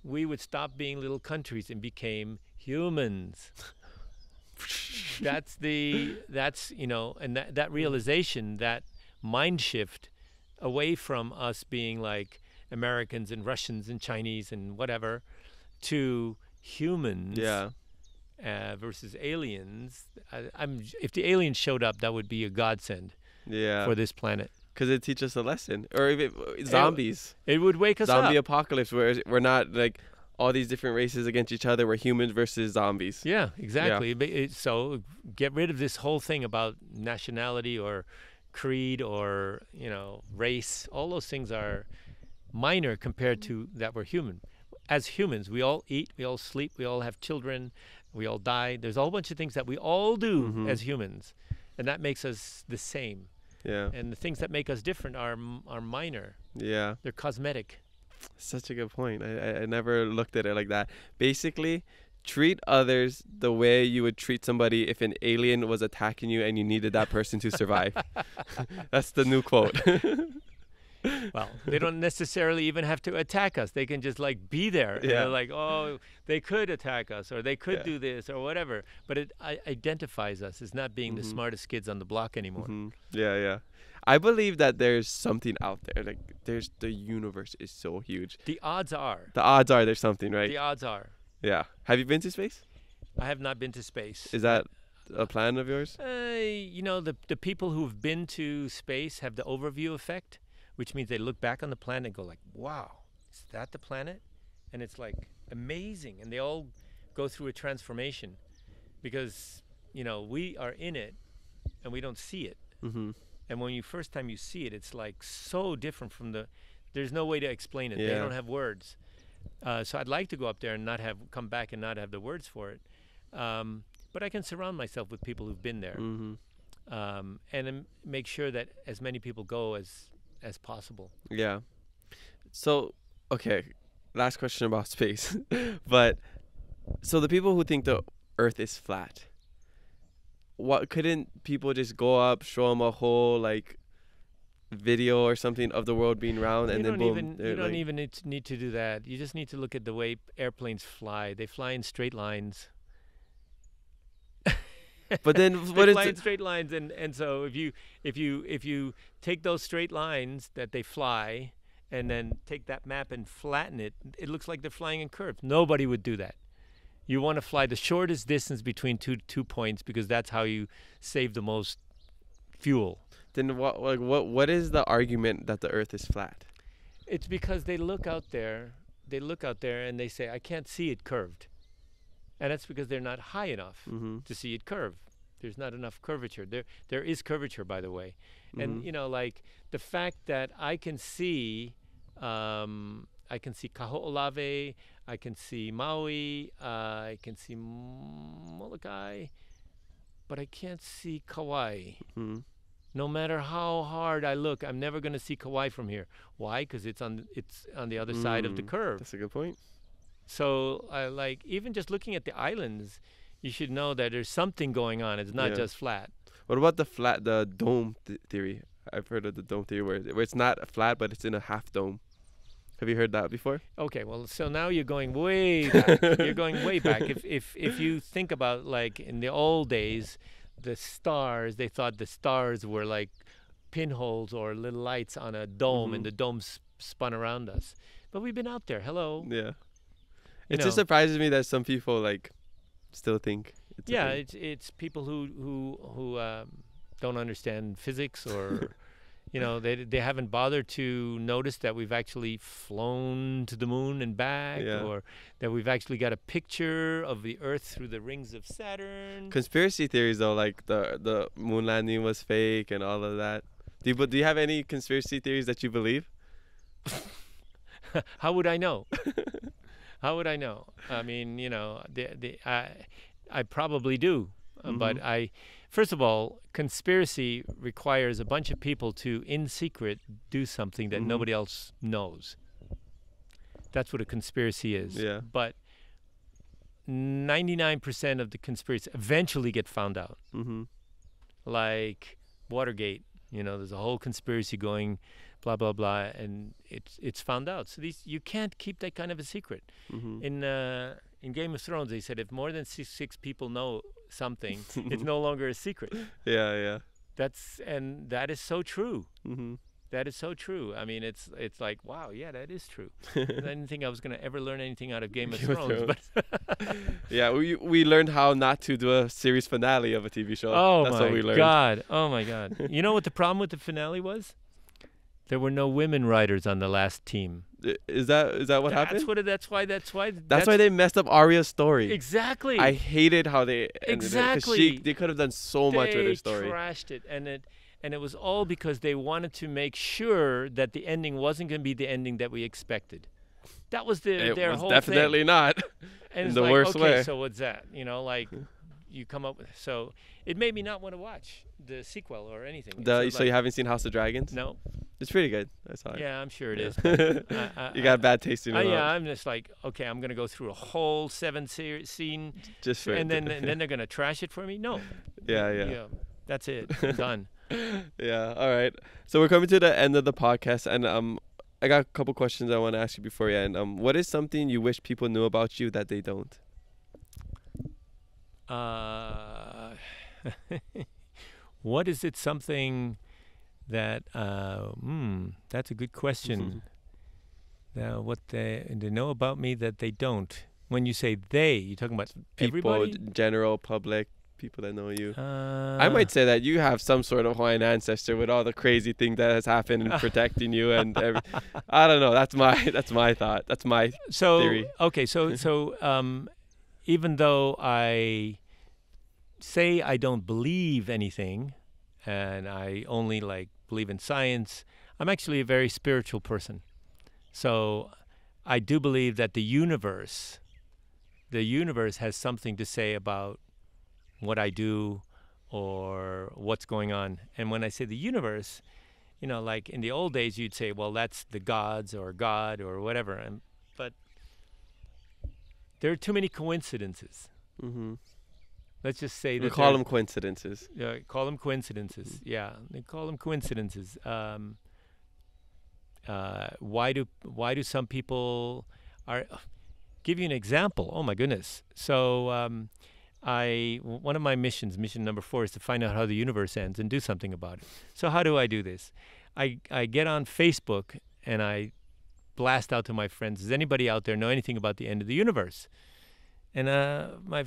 we would stop being little countries and became humans. That's the, that's, you know, and that, that realization, that mind shift away from us being like Americans and Russians and Chinese and whatever, to humans yeah. uh, versus aliens. I, I'm, if the aliens showed up, that would be a godsend yeah. for this planet. Because it'd teach us a lesson. Or if it, zombies. It, it would wake us Zombie up. Zombie apocalypse, where we're not like all these different races against each other. We're humans versus zombies. Yeah, exactly. Yeah. It, so get rid of this whole thing about nationality or creed or, you know, race. All those things are minor compared to that we're human. As humans, we all eat, we all sleep, we all have children, we all die. There's a whole bunch of things that we all do mm-hmm. as humans, and that makes us the same. Yeah. And the things that make us different are are minor. Yeah. They're cosmetic. Such a good point. I, I never looked at it like that. Basically, treat others the way you would treat somebody if an alien was attacking you and you needed that person to survive. That's the new quote. Well, they don't necessarily even have to attack us. They can just like be there. Yeah. And they're like, oh, they could attack us, or they could yeah. do this, or whatever. But it I, identifies us as not being mm-hmm. the smartest kids on the block anymore. Mm-hmm. Yeah, yeah. I believe that there's something out there. Like, there's the universe is so huge. The odds are. The odds are there's something, right? The odds are. Yeah. Have you been to space? I have not been to space. Is that a plan of yours? Uh, you know, the the people who've been to space have the overview effect, which means they look back on the planet and go like, wow, is that the planet? And it's like amazing. And they all go through a transformation because, you know, we are in it and we don't see it. Mm-hmm. And when you first time you see it, it's like so different from the, there's no way to explain it. Yeah. They don't have words. Uh, so I'd like to go up there and not have, come back and not have the words for it. Um, but I can surround myself with people who've been there mm-hmm. um, and um, make sure that as many people go as, as possible. Yeah. So, okay, last question about space. But so the people who think the Earth is flat, what couldn't people just go up, show them a whole like video or something of the world being round, and then boom? Even, you don't like, even need to, need to do that. You just need to look at the way airplanes fly. They fly in straight lines. But then what they fly in straight lines, and, and so if you if you if you take those straight lines that they fly and then take that map and flatten it, it looks like they're flying in curves. Nobody would do that. You want to fly the shortest distance between two two points because that's how you save the most fuel. Then what like what what is the argument that the Earth is flat? It's because they look out there, they look out there and they say, I can't see it curved. And that's because they're not high enough mm-hmm. to see it curve. There's not enough curvature. There there is curvature, by the way. Mm-hmm. And you know, like the fact that I can see um, I can see Kaho'olawe, I can see Maui, uh, I can see Molokai, but I can't see Kauai. Mm-hmm. No matter how hard I look, I'm never gonna see Kauai from here. Why? Because it's on it's on the other mm-hmm. side of the curve. That's a good point. So, uh, like, even just looking at the islands, you should know that there's something going on. It's not yeah. just flat. What about the flat, the dome th- theory? I've heard of the dome theory where it's not flat, but it's in a half dome. Have you heard that before? Okay, well, so now you're going way back. You're going way back. If, if, if you think about, like, in the old days, the stars, they thought the stars were, like, pinholes or little lights on a dome, mm-hmm. and the dome sp- spun around us. But we've been out there. Hello. Yeah. You it know. Just surprises me that some people like still think it's yeah it's it's people who who who um, don't understand physics or You know, they they haven't bothered to notice that we've actually flown to the moon and back, yeah. or that we've actually got a picture of the Earth through the rings of Saturn. Conspiracy theories, though, like the the moon landing was fake and all of that. Do you, do you have any conspiracy theories that you believe? How would I know? How would I know? I mean, you know, the, the, I, I probably do. Mm-hmm. But I, first of all, conspiracy requires a bunch of people to, in secret, do something that mm-hmm. nobody else knows. That's what a conspiracy is. Yeah. But ninety-nine percent of the conspiracies eventually get found out. Mm-hmm. Like Watergate, you know, there's a whole conspiracy going, blah, blah, blah, and it's it's found out. So these you can't keep that kind of a secret. Mm-hmm. In uh, in Game of Thrones, they said if more than six, six people know something, it's no longer a secret. Yeah, yeah. That's and that is so true. Mm-hmm. That is so true. I mean, it's it's like, wow, yeah, that is true. I didn't think I was gonna ever learn anything out of Game of Game Thrones. Of Thrones. But yeah, we we learned how not to do a series finale of a T V show. Oh That's my what we learned. God! Oh my God! You know what the problem with the finale was? There were no women writers on the last team. Is that is that what that's happened? What it, that's why. That's why. That's, that's why they messed up Arya's story. Exactly. I hated how they ended exactly it, 'cause she, they could have done so they much with her story. They trashed it, and it and it was all because they wanted to make sure that the ending wasn't going to be the ending that we expected. That was the, it their was whole definitely thing. Not. And in the like, worst okay, way. So what's that? You know, like. You come up with so it made me not want to watch the sequel or anything. The, so like, you haven't seen House of Dragons? No, it's pretty good. I saw it. Yeah, I'm sure it yeah. is. I, I, you got a bad taste in your mouth. Yeah, I'm just like, okay, I'm gonna go through a whole seven se scene, just for and then and then they're gonna trash it for me. No. Yeah, yeah. yeah that's it. I'm done. Yeah. All right. So we're coming to the end of the podcast, and um, I got a couple questions I want to ask you before we end. Um, what is something you wish people knew about you that they don't? Uh, what is it something that, uh, hmm, that's a good question. Mm-hmm. Now, what they, they know about me that they don't. When you say they, you're talking about people, everybody? General public, people that know you. Uh, I might say that you have some sort of Hawaiian ancestor with all the crazy thing that has happened and protecting you and every, I don't know. That's my, that's my thought. That's my so, theory. Okay. So, so, um, even though I say I don't believe anything and I only like believe in science, I'm actually a very spiritual person. So I do believe that the universe, the universe has something to say about what I do or what's going on. And when I say the universe, you know, like in the old days, you'd say, well, that's the gods or God or whatever. And, but there are too many coincidences. Mm-hmm. Let's just say that. We call them coincidences. Yeah, call them coincidences. Mm-hmm. Yeah, they call them coincidences. Um, uh, why do why do some people are? Give you an example. Oh my goodness. So um, I one of my missions, mission number four, is to find out how the universe ends and do something about it. So how do I do this? I I get on Facebook and I blast out to my friends, does anybody out there know anything about the end of the universe? And uh, my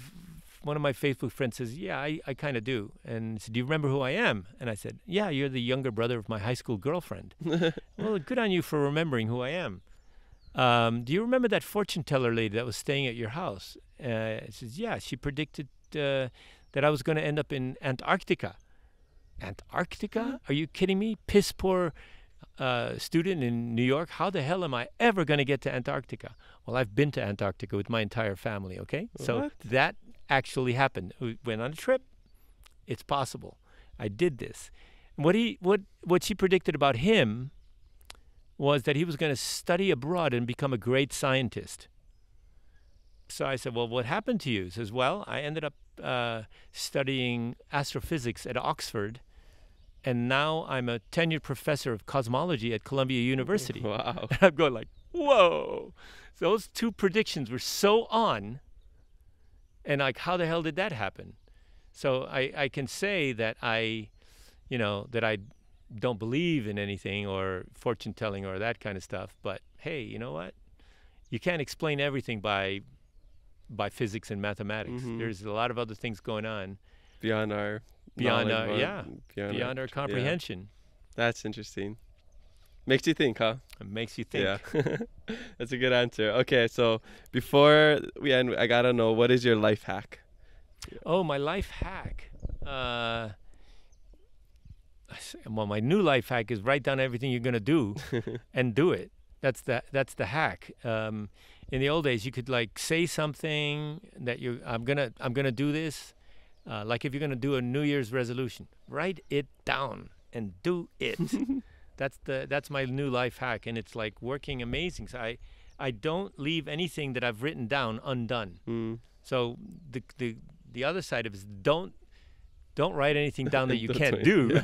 one of my Facebook friends says, yeah, I, I kind of do. And said, do you remember who I am? And I said, yeah, you're the younger brother of my high school girlfriend. Well, good on you for remembering who I am. Um, do you remember that fortune teller lady that was staying at your house? Uh, I says, yeah, she predicted uh, that I was going to end up in Antarctica. Antarctica? Are you kidding me? Piss poor... Uh, student in New York, how the hell am I ever going to get to Antarctica? Well, I've been to Antarctica with my entire family, okay? What? So that actually happened. We went on a trip. It's possible. I did this. What he, what, what she predicted about him was that he was going to study abroad and become a great scientist. So I said, well, what happened to you? He says, well, I ended up uh, studying astrophysics at Oxford. And now I'm a tenured professor of cosmology at Columbia University. Wow. And I'm going like, whoa. So those two predictions were so on. And like, how the hell did that happen? So I, I can say that I, you know, that I don't believe in anything or fortune telling or that kind of stuff. But hey, you know what? You can't explain everything by, by physics and mathematics. Mm-hmm. There's a lot of other things going on. Beyond our... Beyond our, yeah, beyond, beyond our comprehension. That's interesting. Makes you think, huh? It makes you think. Yeah. That's a good answer. Okay, so before we end, I gotta know, what is your life hack? Oh, my life hack. Uh, well, my new life hack is write down everything you're gonna do and do it. That's the that's the hack. Um, in the old days, you could like say something that you I'm gonna I'm gonna do this. Uh, like if you're gonna do a New Year's resolution, write it down and do it. That's the that's my new life hack, and it's like working amazing. So I I don't leave anything that I've written down undone. Mm. So the the the other side of it is don't don't write anything down that you can't right. do.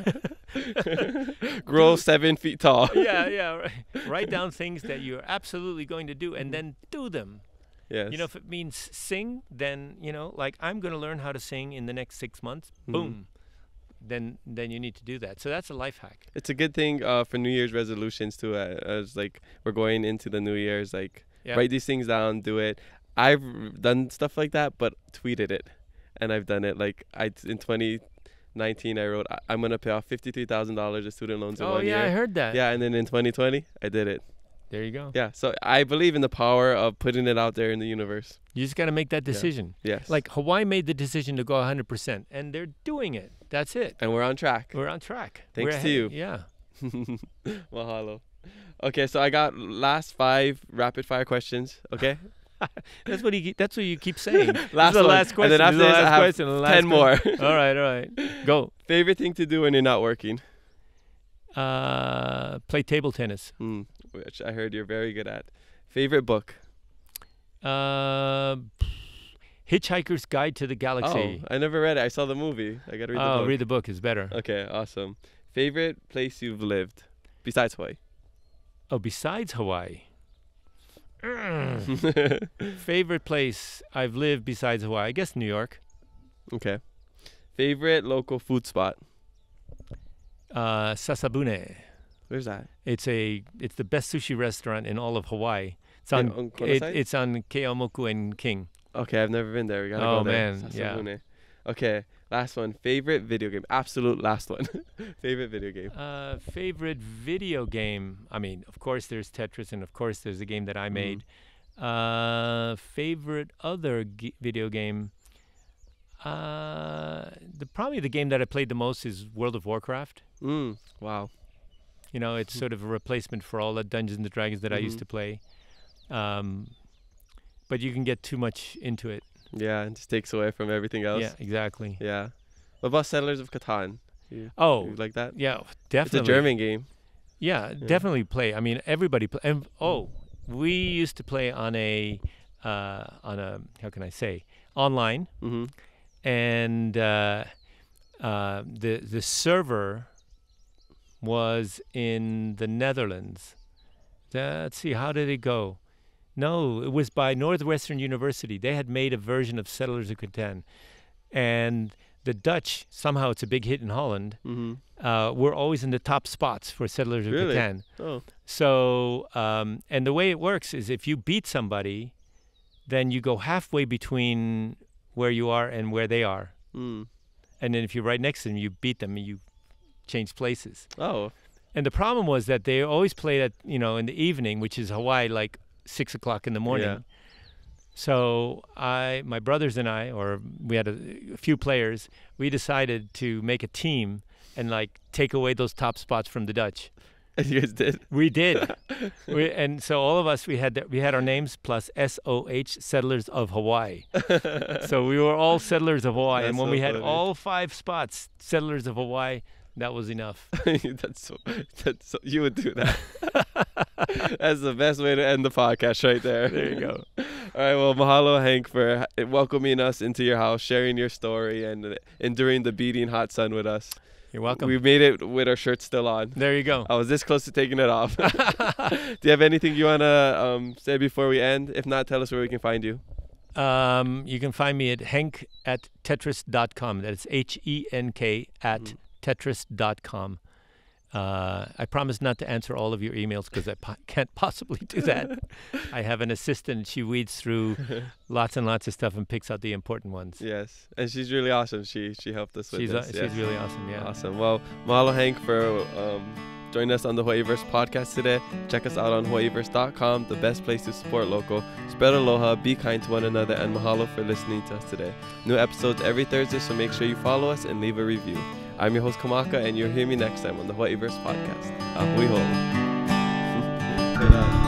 Grow seven feet tall. Yeah, yeah. Right. Write down things that you're absolutely going to do, and then do them. Yes. You know, if it means sing, then you know, like I'm going to learn how to sing in the next six months. Mm. Boom. Then, then you need to do that. So that's a life hack. It's a good thing uh, for New Year's resolutions too. Uh, as like we're going into the New Year's, like yeah. write these things down, do it. I've done stuff like that, but tweeted it, and I've done it. Like I in twenty nineteen, I wrote, I'm gonna pay off fifty-three thousand dollars of student loans in oh, one yeah, year. Oh yeah, I heard that. Yeah, and then in twenty twenty, I did it. There you go. Yeah, so I believe in the power of putting it out there in the universe. You just got to make that decision. Yeah. Yes. Like Hawaii made the decision to go one hundred percent, and they're doing it. That's it. And we're on track. We're on track. Thanks we're to you. Yeah. Mahalo. Okay, so I got last five rapid fire questions, okay? That's what he. That's what you keep saying. last the last question. And then after this, I have question, last ten more. all right, all right. Go. Favorite thing to do when you're not working? Uh, play table tennis. Mm, which I heard you're very good at. Favorite book? Uh, Hitchhiker's Guide to the Galaxy. Oh, I never read it. I saw the movie. I gotta read oh, the book. Oh, read the book. It's better. Okay, awesome. Favorite place you've lived besides Hawaii? Oh, besides Hawaii. Favorite place I've lived besides Hawaii? I guess New York. Okay. Favorite local food spot? Uh, Sasabune. Where's that? It's a it's the best sushi restaurant in all of Hawaii. It's on, on it, it's on Keomoku and King. Okay, I've never been there. We gotta oh, go there. Man, Sasabune. Yeah. Okay, last one. Favorite video game. Absolute last one. Favorite video game. Uh, favorite video game. I mean, of course there's Tetris, and of course there's the game that I made. Mm. Uh, favorite other g video game. Uh, the probably the game that I played the most is World of Warcraft. Mm. Wow. You know, it's sort of a replacement for all the Dungeons and Dragons that mm-hmm. I used to play. Um, but you can get too much into it. Yeah, it just takes away from everything else. Yeah, exactly. Yeah. What about Settlers of Catan? You, oh. You like that? Yeah, definitely. It's a German game. Yeah, yeah. Definitely play. I mean, everybody play. And, oh, we used to play on a, uh, on a, how can I say, online. Mm-hmm. And uh, uh, the the server was in the Netherlands. Uh, let's see, how did it go? No, it was by Northwestern University. They had made a version of Settlers of Catan, and the Dutch, somehow it's a big hit in Holland. Mm-hmm. Uh, we're always in the top spots for Settlers of really? Catan. Oh. So, um, and the way it works is if you beat somebody, then you go halfway between where you are and where they are. Mm. And then if you're right next to them, you beat them and you change places. Oh. And the problem was that they always played at, you know, in the evening, which is Hawaii, like six o'clock in the morning. Yeah. So I, my brothers and I, or we had a, a few players, we decided to make a team and like take away those top spots from the Dutch. You guys did? We did. we, and so all of us, we had we had our names plus S O H, Settlers of Hawaii. So we were all Settlers of Hawaii. That's and when so we had funny. all five spots, Settlers of Hawaii, that was enough. that's, so, that's so, you would do that. That's the best way to end the podcast right there. There you go. All right, well, mahalo, Henk, for welcoming us into your house, sharing your story, and enduring the beating hot sun with us. You're welcome. We made it with our shirts still on. There you go. I was this close to taking it off. Do you have anything you want to um, say before we end? If not, tell us where we can find you. Um, you can find me at Henk at Tetris dot com. That's H E N K at mm. Tetris dot com. Uh, I promise not to answer all of your emails because I po can't possibly do that. I have an assistant. She weeds through lots and lots of stuff and picks out the important ones. Yes, and she's really awesome. She she helped us with she's this. Yes. She's really awesome, yeah. Awesome. Well, mahalo, Henk, for um, joining us on the Hawaiiverse podcast today. Check us out on Hawaiiverse dot com, the best place to support local. Spread aloha, be kind to one another, and mahalo for listening to us today. New episodes every Thursday, so make sure you follow us and leave a review. I'm your host, Kamaka, and you'll hear me next time on the Hawaiiverse podcast. Ahui ho.